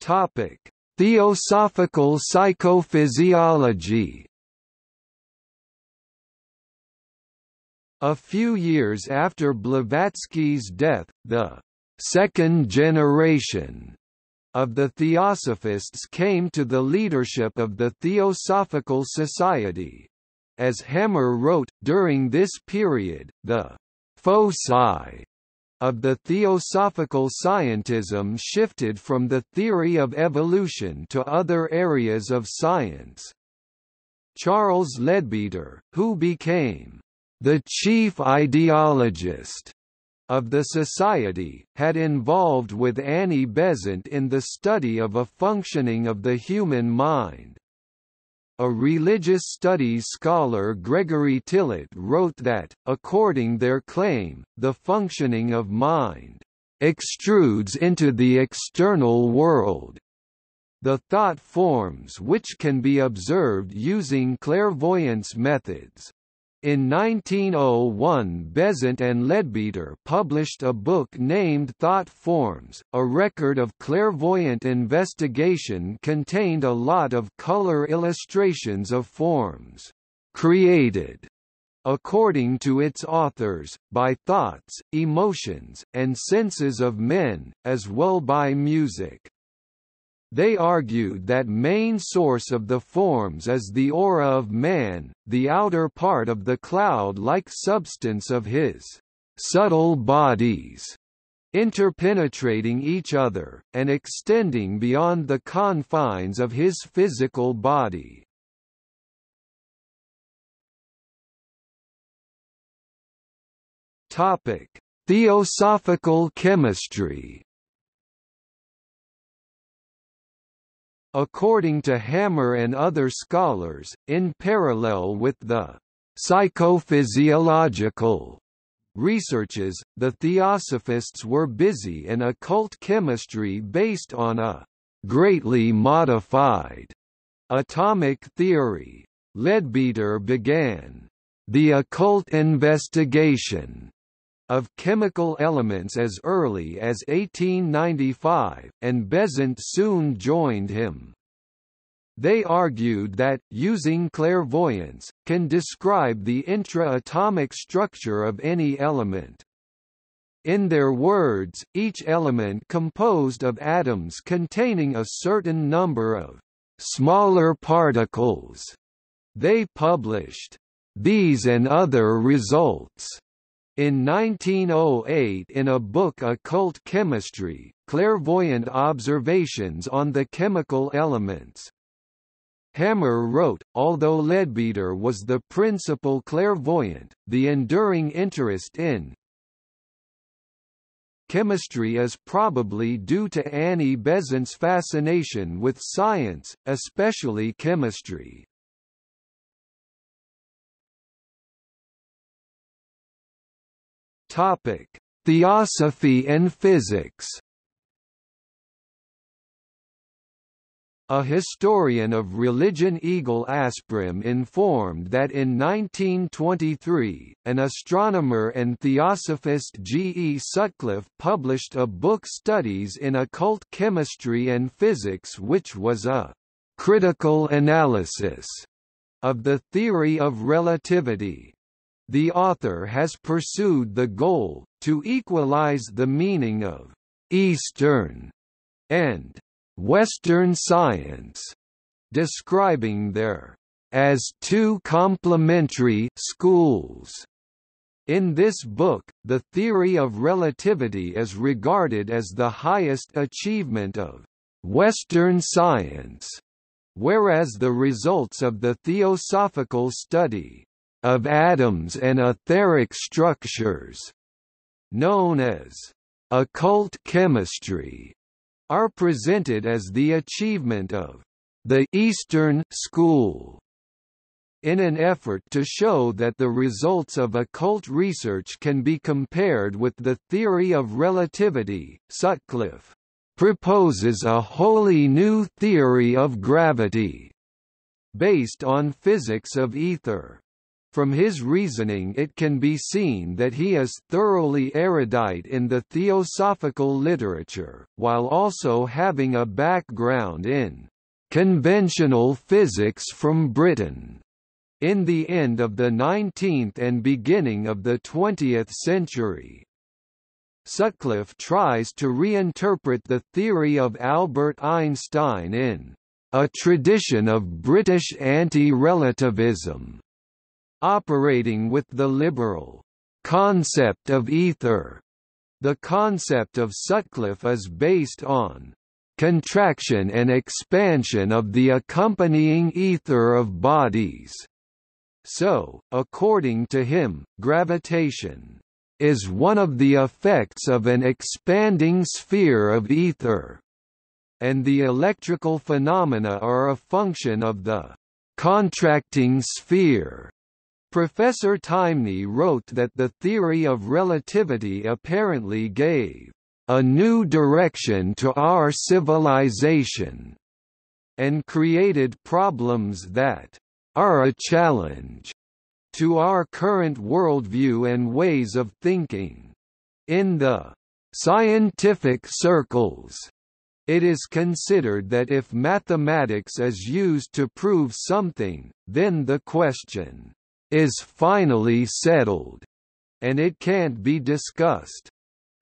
Topic: Theosophical psychophysiology. A few years after Blavatsky's death, the second generation of the theosophists came to the leadership of the Theosophical Society. As Hammer wrote, during this period, the foci of the theosophical scientism shifted from the theory of evolution to other areas of science. Charles Leadbeater, who became the chief ideologist of the society, had involved with Annie Besant in the study of a functioning of the human mind. A religious studies scholar Gregory Tillett wrote that, according their claim, the functioning of mind extrudes into the external world. The thought forms which can be observed using clairvoyance methods. In 1901 Besant and Leadbeater published a book named Thought Forms, a record of clairvoyant investigation contained a lot of color illustrations of forms created, according to its authors, by thoughts, emotions, and senses of men, as well by music. They argued that main source of the forms is the aura of man, the outer part of the cloud-like substance of his subtle bodies, interpenetrating each other, and extending beyond the confines of his physical body. Theosophical chemistry. According to Hammer and other scholars, in parallel with the psychophysiological researches, the theosophists were busy in occult chemistry based on a greatly modified atomic theory. Leadbeater began the occult investigation of chemical elements as early as 1895, and Besant soon joined him. They argued that, using clairvoyance, can describe the intra-atomic structure of any element. In their words, each element composed of atoms containing a certain number of smaller particles. They published these and other results in 1908 in a book Occult Chemistry, Clairvoyant Observations on the Chemical Elements. Hammer wrote, although Leadbeater was the principal clairvoyant, the enduring interest in chemistry is probably due to Annie Besant's fascination with science, especially chemistry. Topic: Theosophy and physics. A historian of religion Eagle Asprim informed that in 1923, an astronomer and theosophist G. E. Sutcliffe published a book Studies in Occult Chemistry and Physics, which was a critical analysis of the theory of relativity. The author has pursued the goal, to equalize the meaning of «Eastern» and Western science, describing their as two complementary schools. In this book, the theory of relativity is regarded as the highest achievement of Western science, whereas the results of the theosophical study of atoms and etheric structures, known as occult chemistry, are presented as the achievement of the Eastern school. In an effort to show that the results of occult research can be compared with the theory of relativity, Sutcliffe proposes a wholly new theory of gravity, based on physics of ether. From his reasoning it can be seen that he is thoroughly erudite in the theosophical literature, while also having a background in conventional physics from Britain. In the end of the 19th and beginning of the 20th century, Sutcliffe tries to reinterpret the theory of Albert Einstein in a tradition of British anti-relativism, operating with the liberal concept of ether. The concept of Sutcliffe is based on contraction and expansion of the accompanying ether of bodies. So, according to him, gravitation is one of the effects of an expanding sphere of ether, and the electrical phenomena are a function of the contracting sphere. Professor Taimni wrote that the theory of relativity apparently gave a new direction to our civilization, and created problems that are a challenge to our current worldview and ways of thinking. In the scientific circles, it is considered that if mathematics is used to prove something, then the question is finally settled, and it can't be discussed.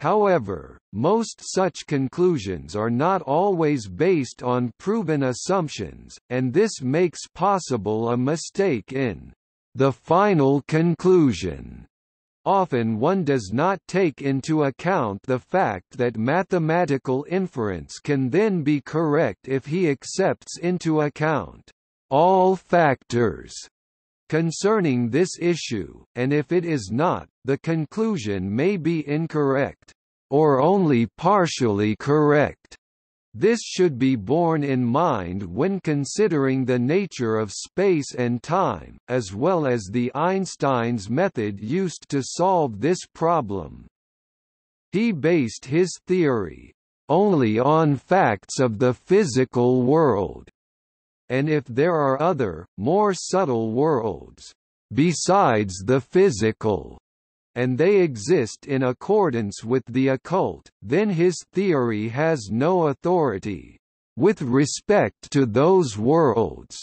However, most such conclusions are not always based on proven assumptions, and this makes possible a mistake in the final conclusion. Often one does not take into account the fact that mathematical inference can then be correct if he accepts into account all factors concerning this issue, and if it is not, the conclusion may be incorrect, or only partially correct. This should be borne in mind when considering the nature of space and time, as well as the Einstein's method used to solve this problem. He based his theory only on facts of the physical world, and if there are other, more subtle worlds besides the physical, and they exist in accordance with the occult, then his theory has no authority with respect to those worlds.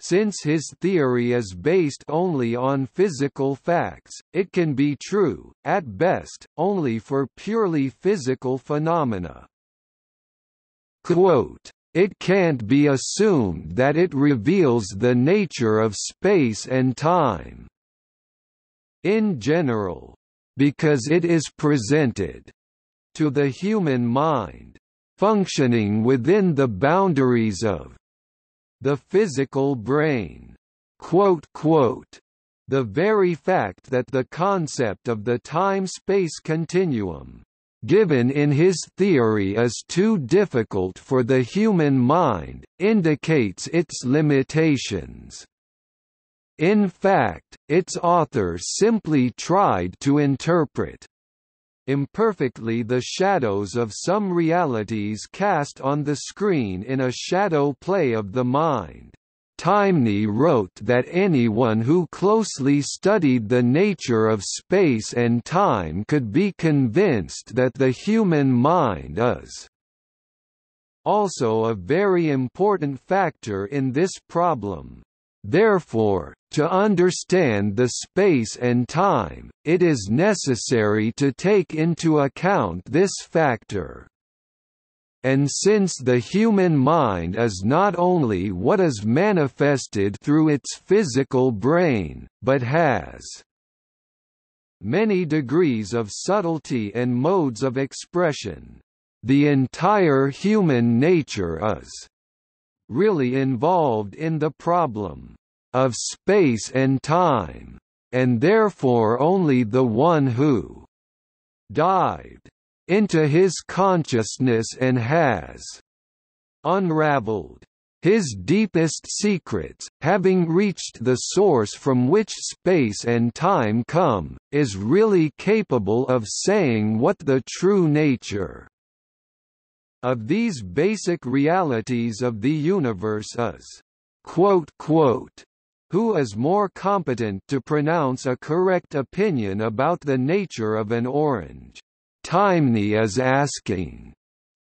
Since his theory is based only on physical facts, it can be true, at best, only for purely physical phenomena. Quote, "It can't be assumed that it reveals the nature of space and time in general, because it is presented to the human mind, functioning within the boundaries of the physical brain." Quote, quote. The very fact that the concept of the time-space continuum given in his theory is too difficult for the human mind indicates its limitations. In fact, its author simply tried to interpret imperfectly the shadows of some realities cast on the screen in a shadow play of the mind. Taimni wrote that anyone who closely studied the nature of space and time could be convinced that the human mind is also a very important factor in this problem. Therefore, to understand the space and time, it is necessary to take into account this factor. and since the human mind is not only what is manifested through its physical brain, but has many degrees of subtlety and modes of expression, the entire human nature is really involved in the problem of space and time, and therefore only the one who dived into his consciousness and has unraveled his deepest secrets, having reached the source from which space and time come, is really capable of saying what the true nature of these basic realities of the universe is. Who is more competent to pronounce a correct opinion about the nature of an orange? Taimni is asking.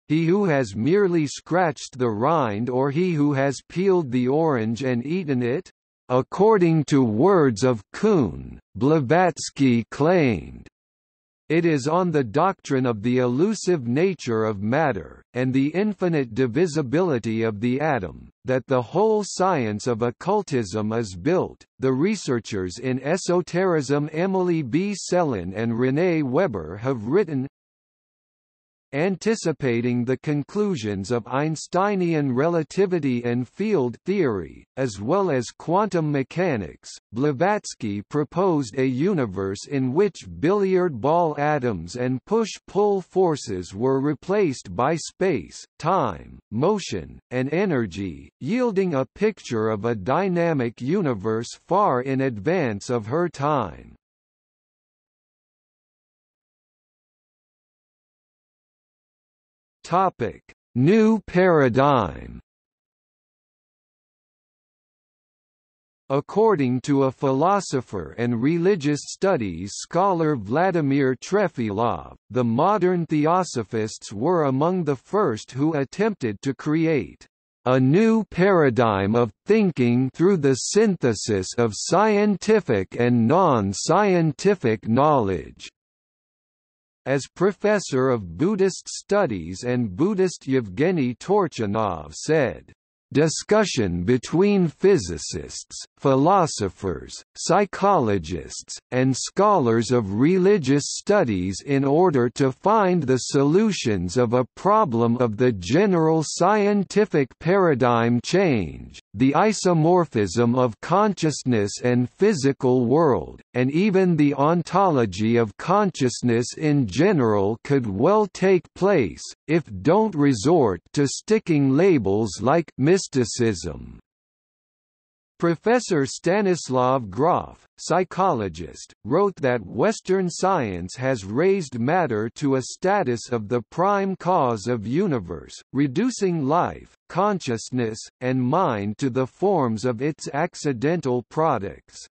He who has merely scratched the rind, or he who has peeled the orange and eaten it? According to words of Kuhn, Blavatsky claimed, it is on the doctrine of the elusive nature of matter, and the infinite divisibility of the atom, that the whole science of occultism is built. The researchers in esotericism Emily B. Sellin and Renee Weber have written, anticipating the conclusions of Einsteinian relativity and field theory, as well as quantum mechanics, Blavatsky proposed a universe in which billiard ball atoms and push-pull forces were replaced by space, time, motion, and energy, yielding a picture of a dynamic universe far in advance of her time. Topic: New paradigm. According to a philosopher and religious studies scholar Vladimir Trefilov, the modern theosophists were among the first who attempted to create a new paradigm of thinking through the synthesis of scientific and non-scientific knowledge. As professor of Buddhist studies and Buddhist Yevgeny Torchanov said, discussion between physicists, philosophers, psychologists, and scholars of religious studies in order to find the solutions of a problem of the general scientific paradigm change, the isomorphism of consciousness and physical world, and even the ontology of consciousness in general could well take place, if don't resort to sticking labels like mysticism. Professor Stanislav Grof, psychologist, wrote that Western science has raised matter to a status of the prime cause of universe, reducing life, consciousness, and mind to the forms of its accidental products.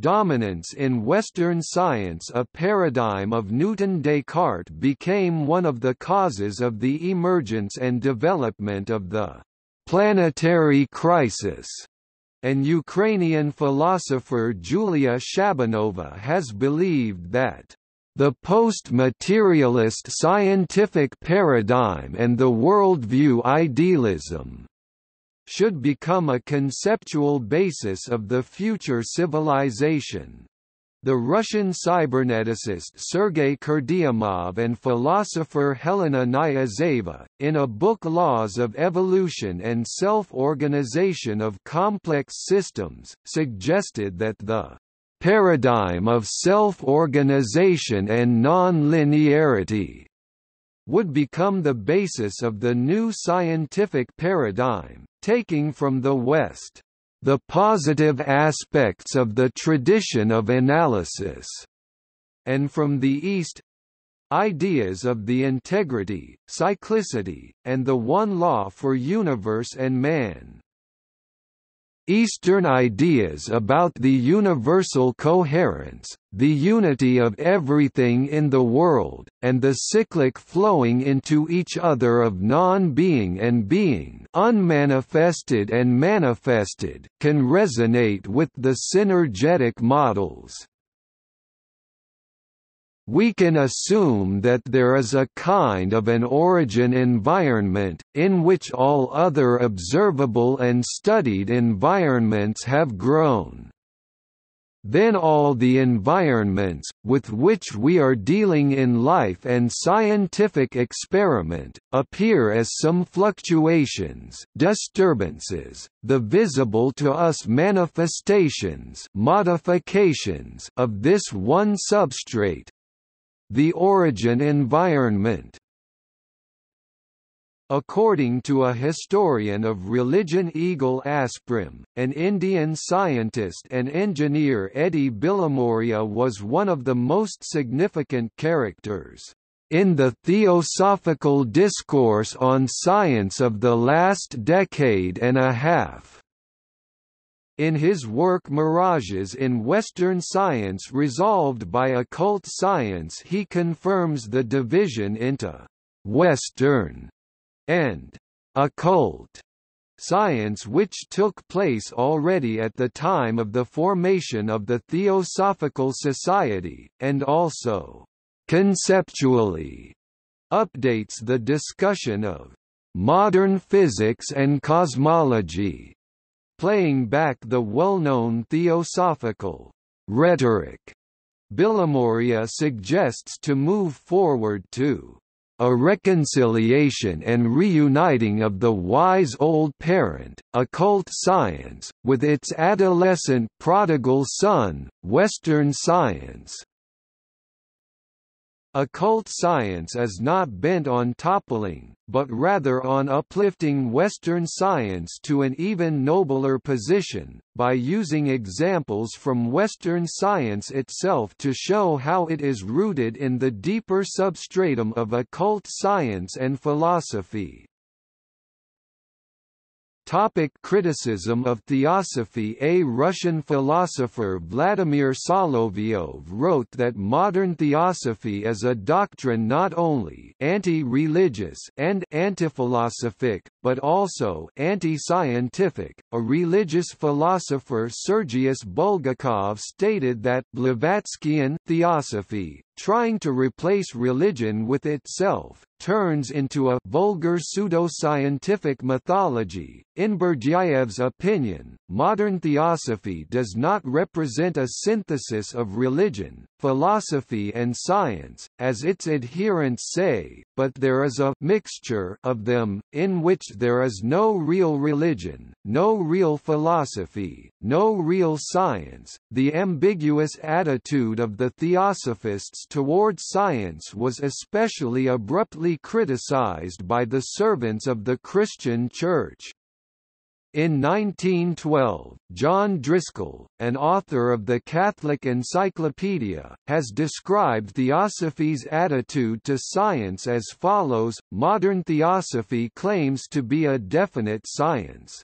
Dominance in Western science, a paradigm of Newton Descartes, became one of the causes of the emergence and development of the planetary crisis, and Ukrainian philosopher Julia Shabanova has believed that the post-materialist scientific paradigm and the worldview idealism should become a conceptual basis of the future civilization. The Russian cyberneticist Sergei Kurdyamov and philosopher Helena Nyazeva, in a book Laws of Evolution and Self-Organization of Complex Systems, suggested that the paradigm of self-organization and non-linearity would become the basis of the new scientific paradigm, taking from the West the positive aspects of the tradition of analysis, and from the East ideas of the integrity, cyclicity, and the one law for universe and man. Eastern ideas about the universal coherence, the unity of everything in the world, and the cyclic flowing into each other of non-being and being, unmanifested and manifested, can resonate with the synergetic models We can assume that there is a kind of an origin environment, in which all other observable and studied environments have grown. Then all the environments, with which we are dealing in life and scientific experiment, appear as some fluctuations, disturbances, the visible to us manifestations, modifications of this one substrate, the origin environment. According to a historian of religion Eagle Asprim, an Indian scientist and engineer Eddie Billamoria was one of the most significant characters in the Theosophical discourse on science of the last decade and a half. In his work Mirages in Western Science Resolved by Occult Science, he confirms the division into «Western» and «occult» science which took place already at the time of the formation of the Theosophical Society, and also «conceptually» updates the discussion of «modern physics and cosmology», playing back the well-known theosophical rhetoric. Billamoria suggests to move forward to a reconciliation and reuniting of the wise old parent, occult science, with its adolescent prodigal son, Western science. Occult science is not bent on toppling, but rather on uplifting Western science to an even nobler position, by using examples from Western science itself to show how it is rooted in the deeper substratum of occult science and philosophy. Topic: criticism of theosophy. A Russian philosopher, Vladimir Solovyov, wrote that modern theosophy is a doctrine not only anti-religious and anti-philosophic, but also anti-scientific. A religious philosopher, Sergius Bulgakov, stated that Blavatskyan theosophy, trying to replace religion with itself, turns into a vulgar pseudo-scientific mythology. In Berdyaev's opinion, modern theosophy does not represent a synthesis of religion, philosophy and science, as its adherents say, but there is a mixture of them, in which there is no real religion, no real philosophy, no real science. The ambiguous attitude of the theosophists toward science was especially abruptly criticized by the servants of the Christian Church. In 1912, John Driscoll, an author of the Catholic Encyclopedia, has described theosophy's attitude to science as follows: modern theosophy claims to be a definite science.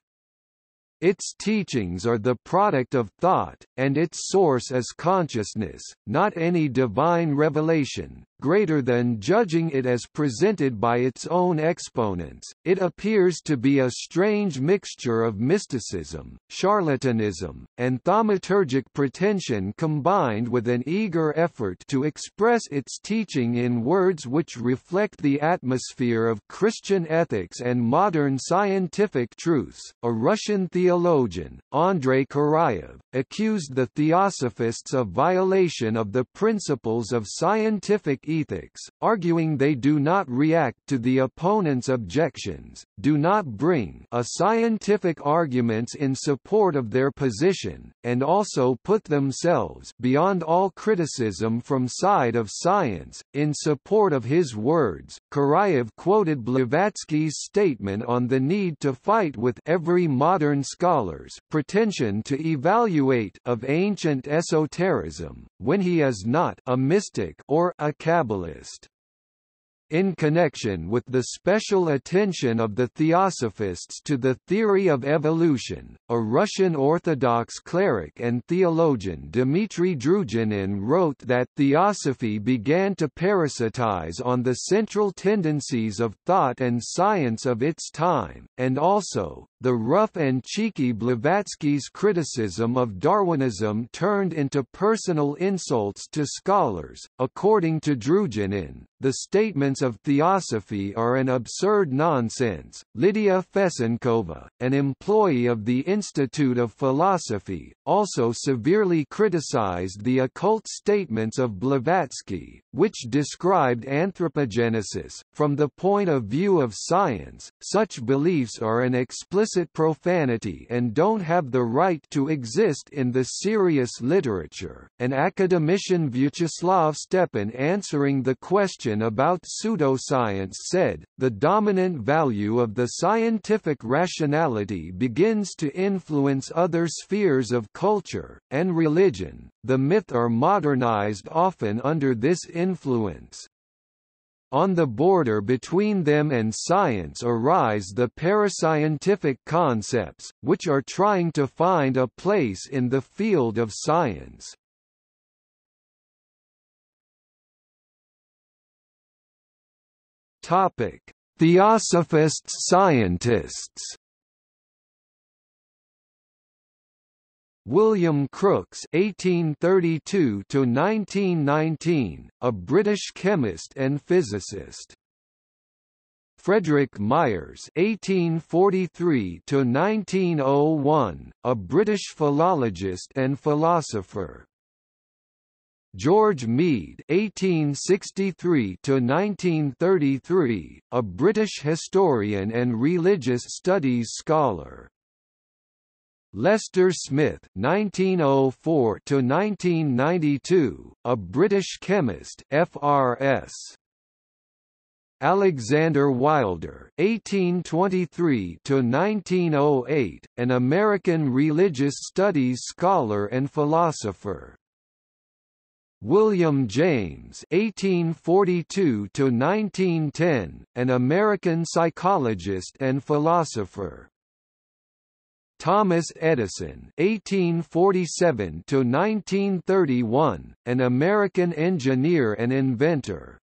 Its teachings are the product of thought, and its source is consciousness, not any divine revelation, greater than judging it as presented by its own exponents. It appears to be a strange mixture of mysticism, charlatanism, and thaumaturgic pretension combined with an eager effort to express its teaching in words which reflect the atmosphere of Christian ethics and modern scientific truths. A Russian theologian, Andrei Kuraev, accused the theosophists of violation of the principles of scientific ethics, arguing they do not react to the opponent's objections, do not bring scientific arguments in support of their position, and also put themselves beyond all criticism from side of science. In support of his words, Kuraev quoted Blavatsky's statement on the need to fight with every modern scholar's pretension to evaluate of ancient esotericism, when he is not a mystic or a Kabbalist. In connection with the special attention of the theosophists to the theory of evolution, a Russian Orthodox cleric and theologian Dmitri Drujanin wrote that theosophy began to parasitize on the central tendencies of thought and science of its time, and also The rough and cheeky Blavatsky's criticism of Darwinism turned into personal insults to scholars. According to Drujanin, the statements of Theosophy are an absurd nonsense. Lydia Fesenkova, an employee of the Institute of Philosophy, also severely criticized the occult statements of Blavatsky, which described anthropogenesis. From the point of view of science, such beliefs are an explicit profanity and don't have the right to exist in the serious literature. An academician, Vyacheslav Stepan, answering the question about pseudoscience said, "The dominant value of the scientific rationality begins to influence other spheres of culture, and religion, the myth are modernized often under this influence. On the border between them and science arise the parascientific concepts, which are trying to find a place in the field of science." Theosophists-scientists. William Crookes (1832–1919), a British chemist and physicist. Frederick Myers (1843–1901), a British philologist and philosopher. George Mead (1863–1933), a British historian and religious studies scholar. Lester Smith (1904–1992), a British chemist, FRS. Alexander Wilder (1823–1908), an American religious studies scholar and philosopher. William James (1842–1910), an American psychologist and philosopher. Thomas Edison (1847–1931), an American engineer and inventor.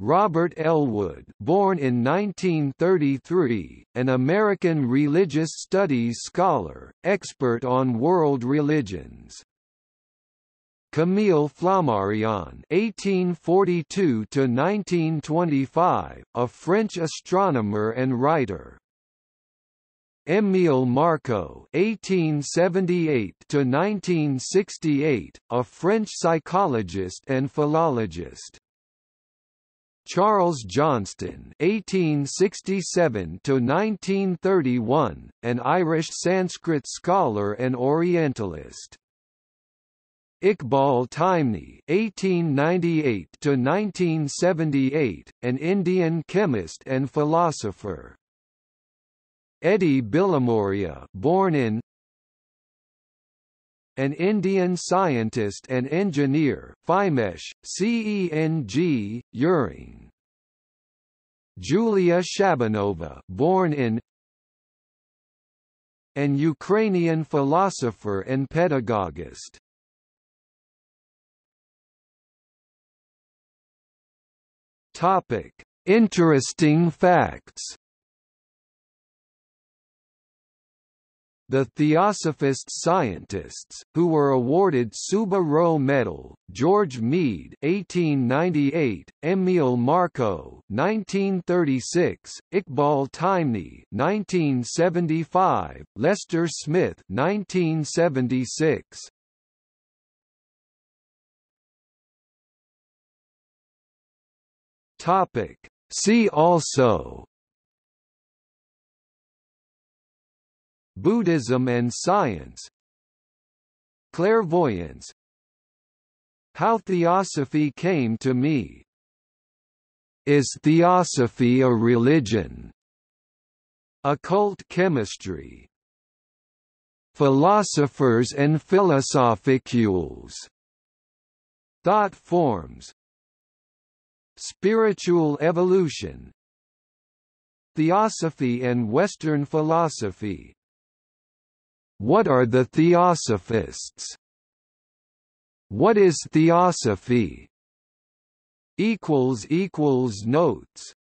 Robert Elwood, born in 1933, an American religious studies scholar, expert on world religions. Camille Flammarion (1842–1925), a French astronomer and writer. Émile Marcault (1878–1968), a French psychologist and philologist. Charles Johnston (1867–1931), an Irish Sanskrit scholar and Orientalist. Iqbal Taimni (1898–1978), an Indian chemist and philosopher. Eddie Billamoria, born in, an Indian scientist and engineer, Fimesh, Ceng, Uring. Julia Shabanova, born in, an Ukrainian philosopher and pedagogist. Topic: Interesting facts. The Theosophist scientists, who were awarded Suba Row Medal, George Mead (1898), Émile Marcault (1936), Iqbal Taimni (1975), Lester Smith (1976). Topic: See also: Buddhism and science, clairvoyance, how Theosophy came to me, is Theosophy a religion, occult chemistry, philosophers and philosophicules, thought forms, spiritual evolution, Theosophy and Western philosophy. What are the Theosophists? What is Theosophy? == Notes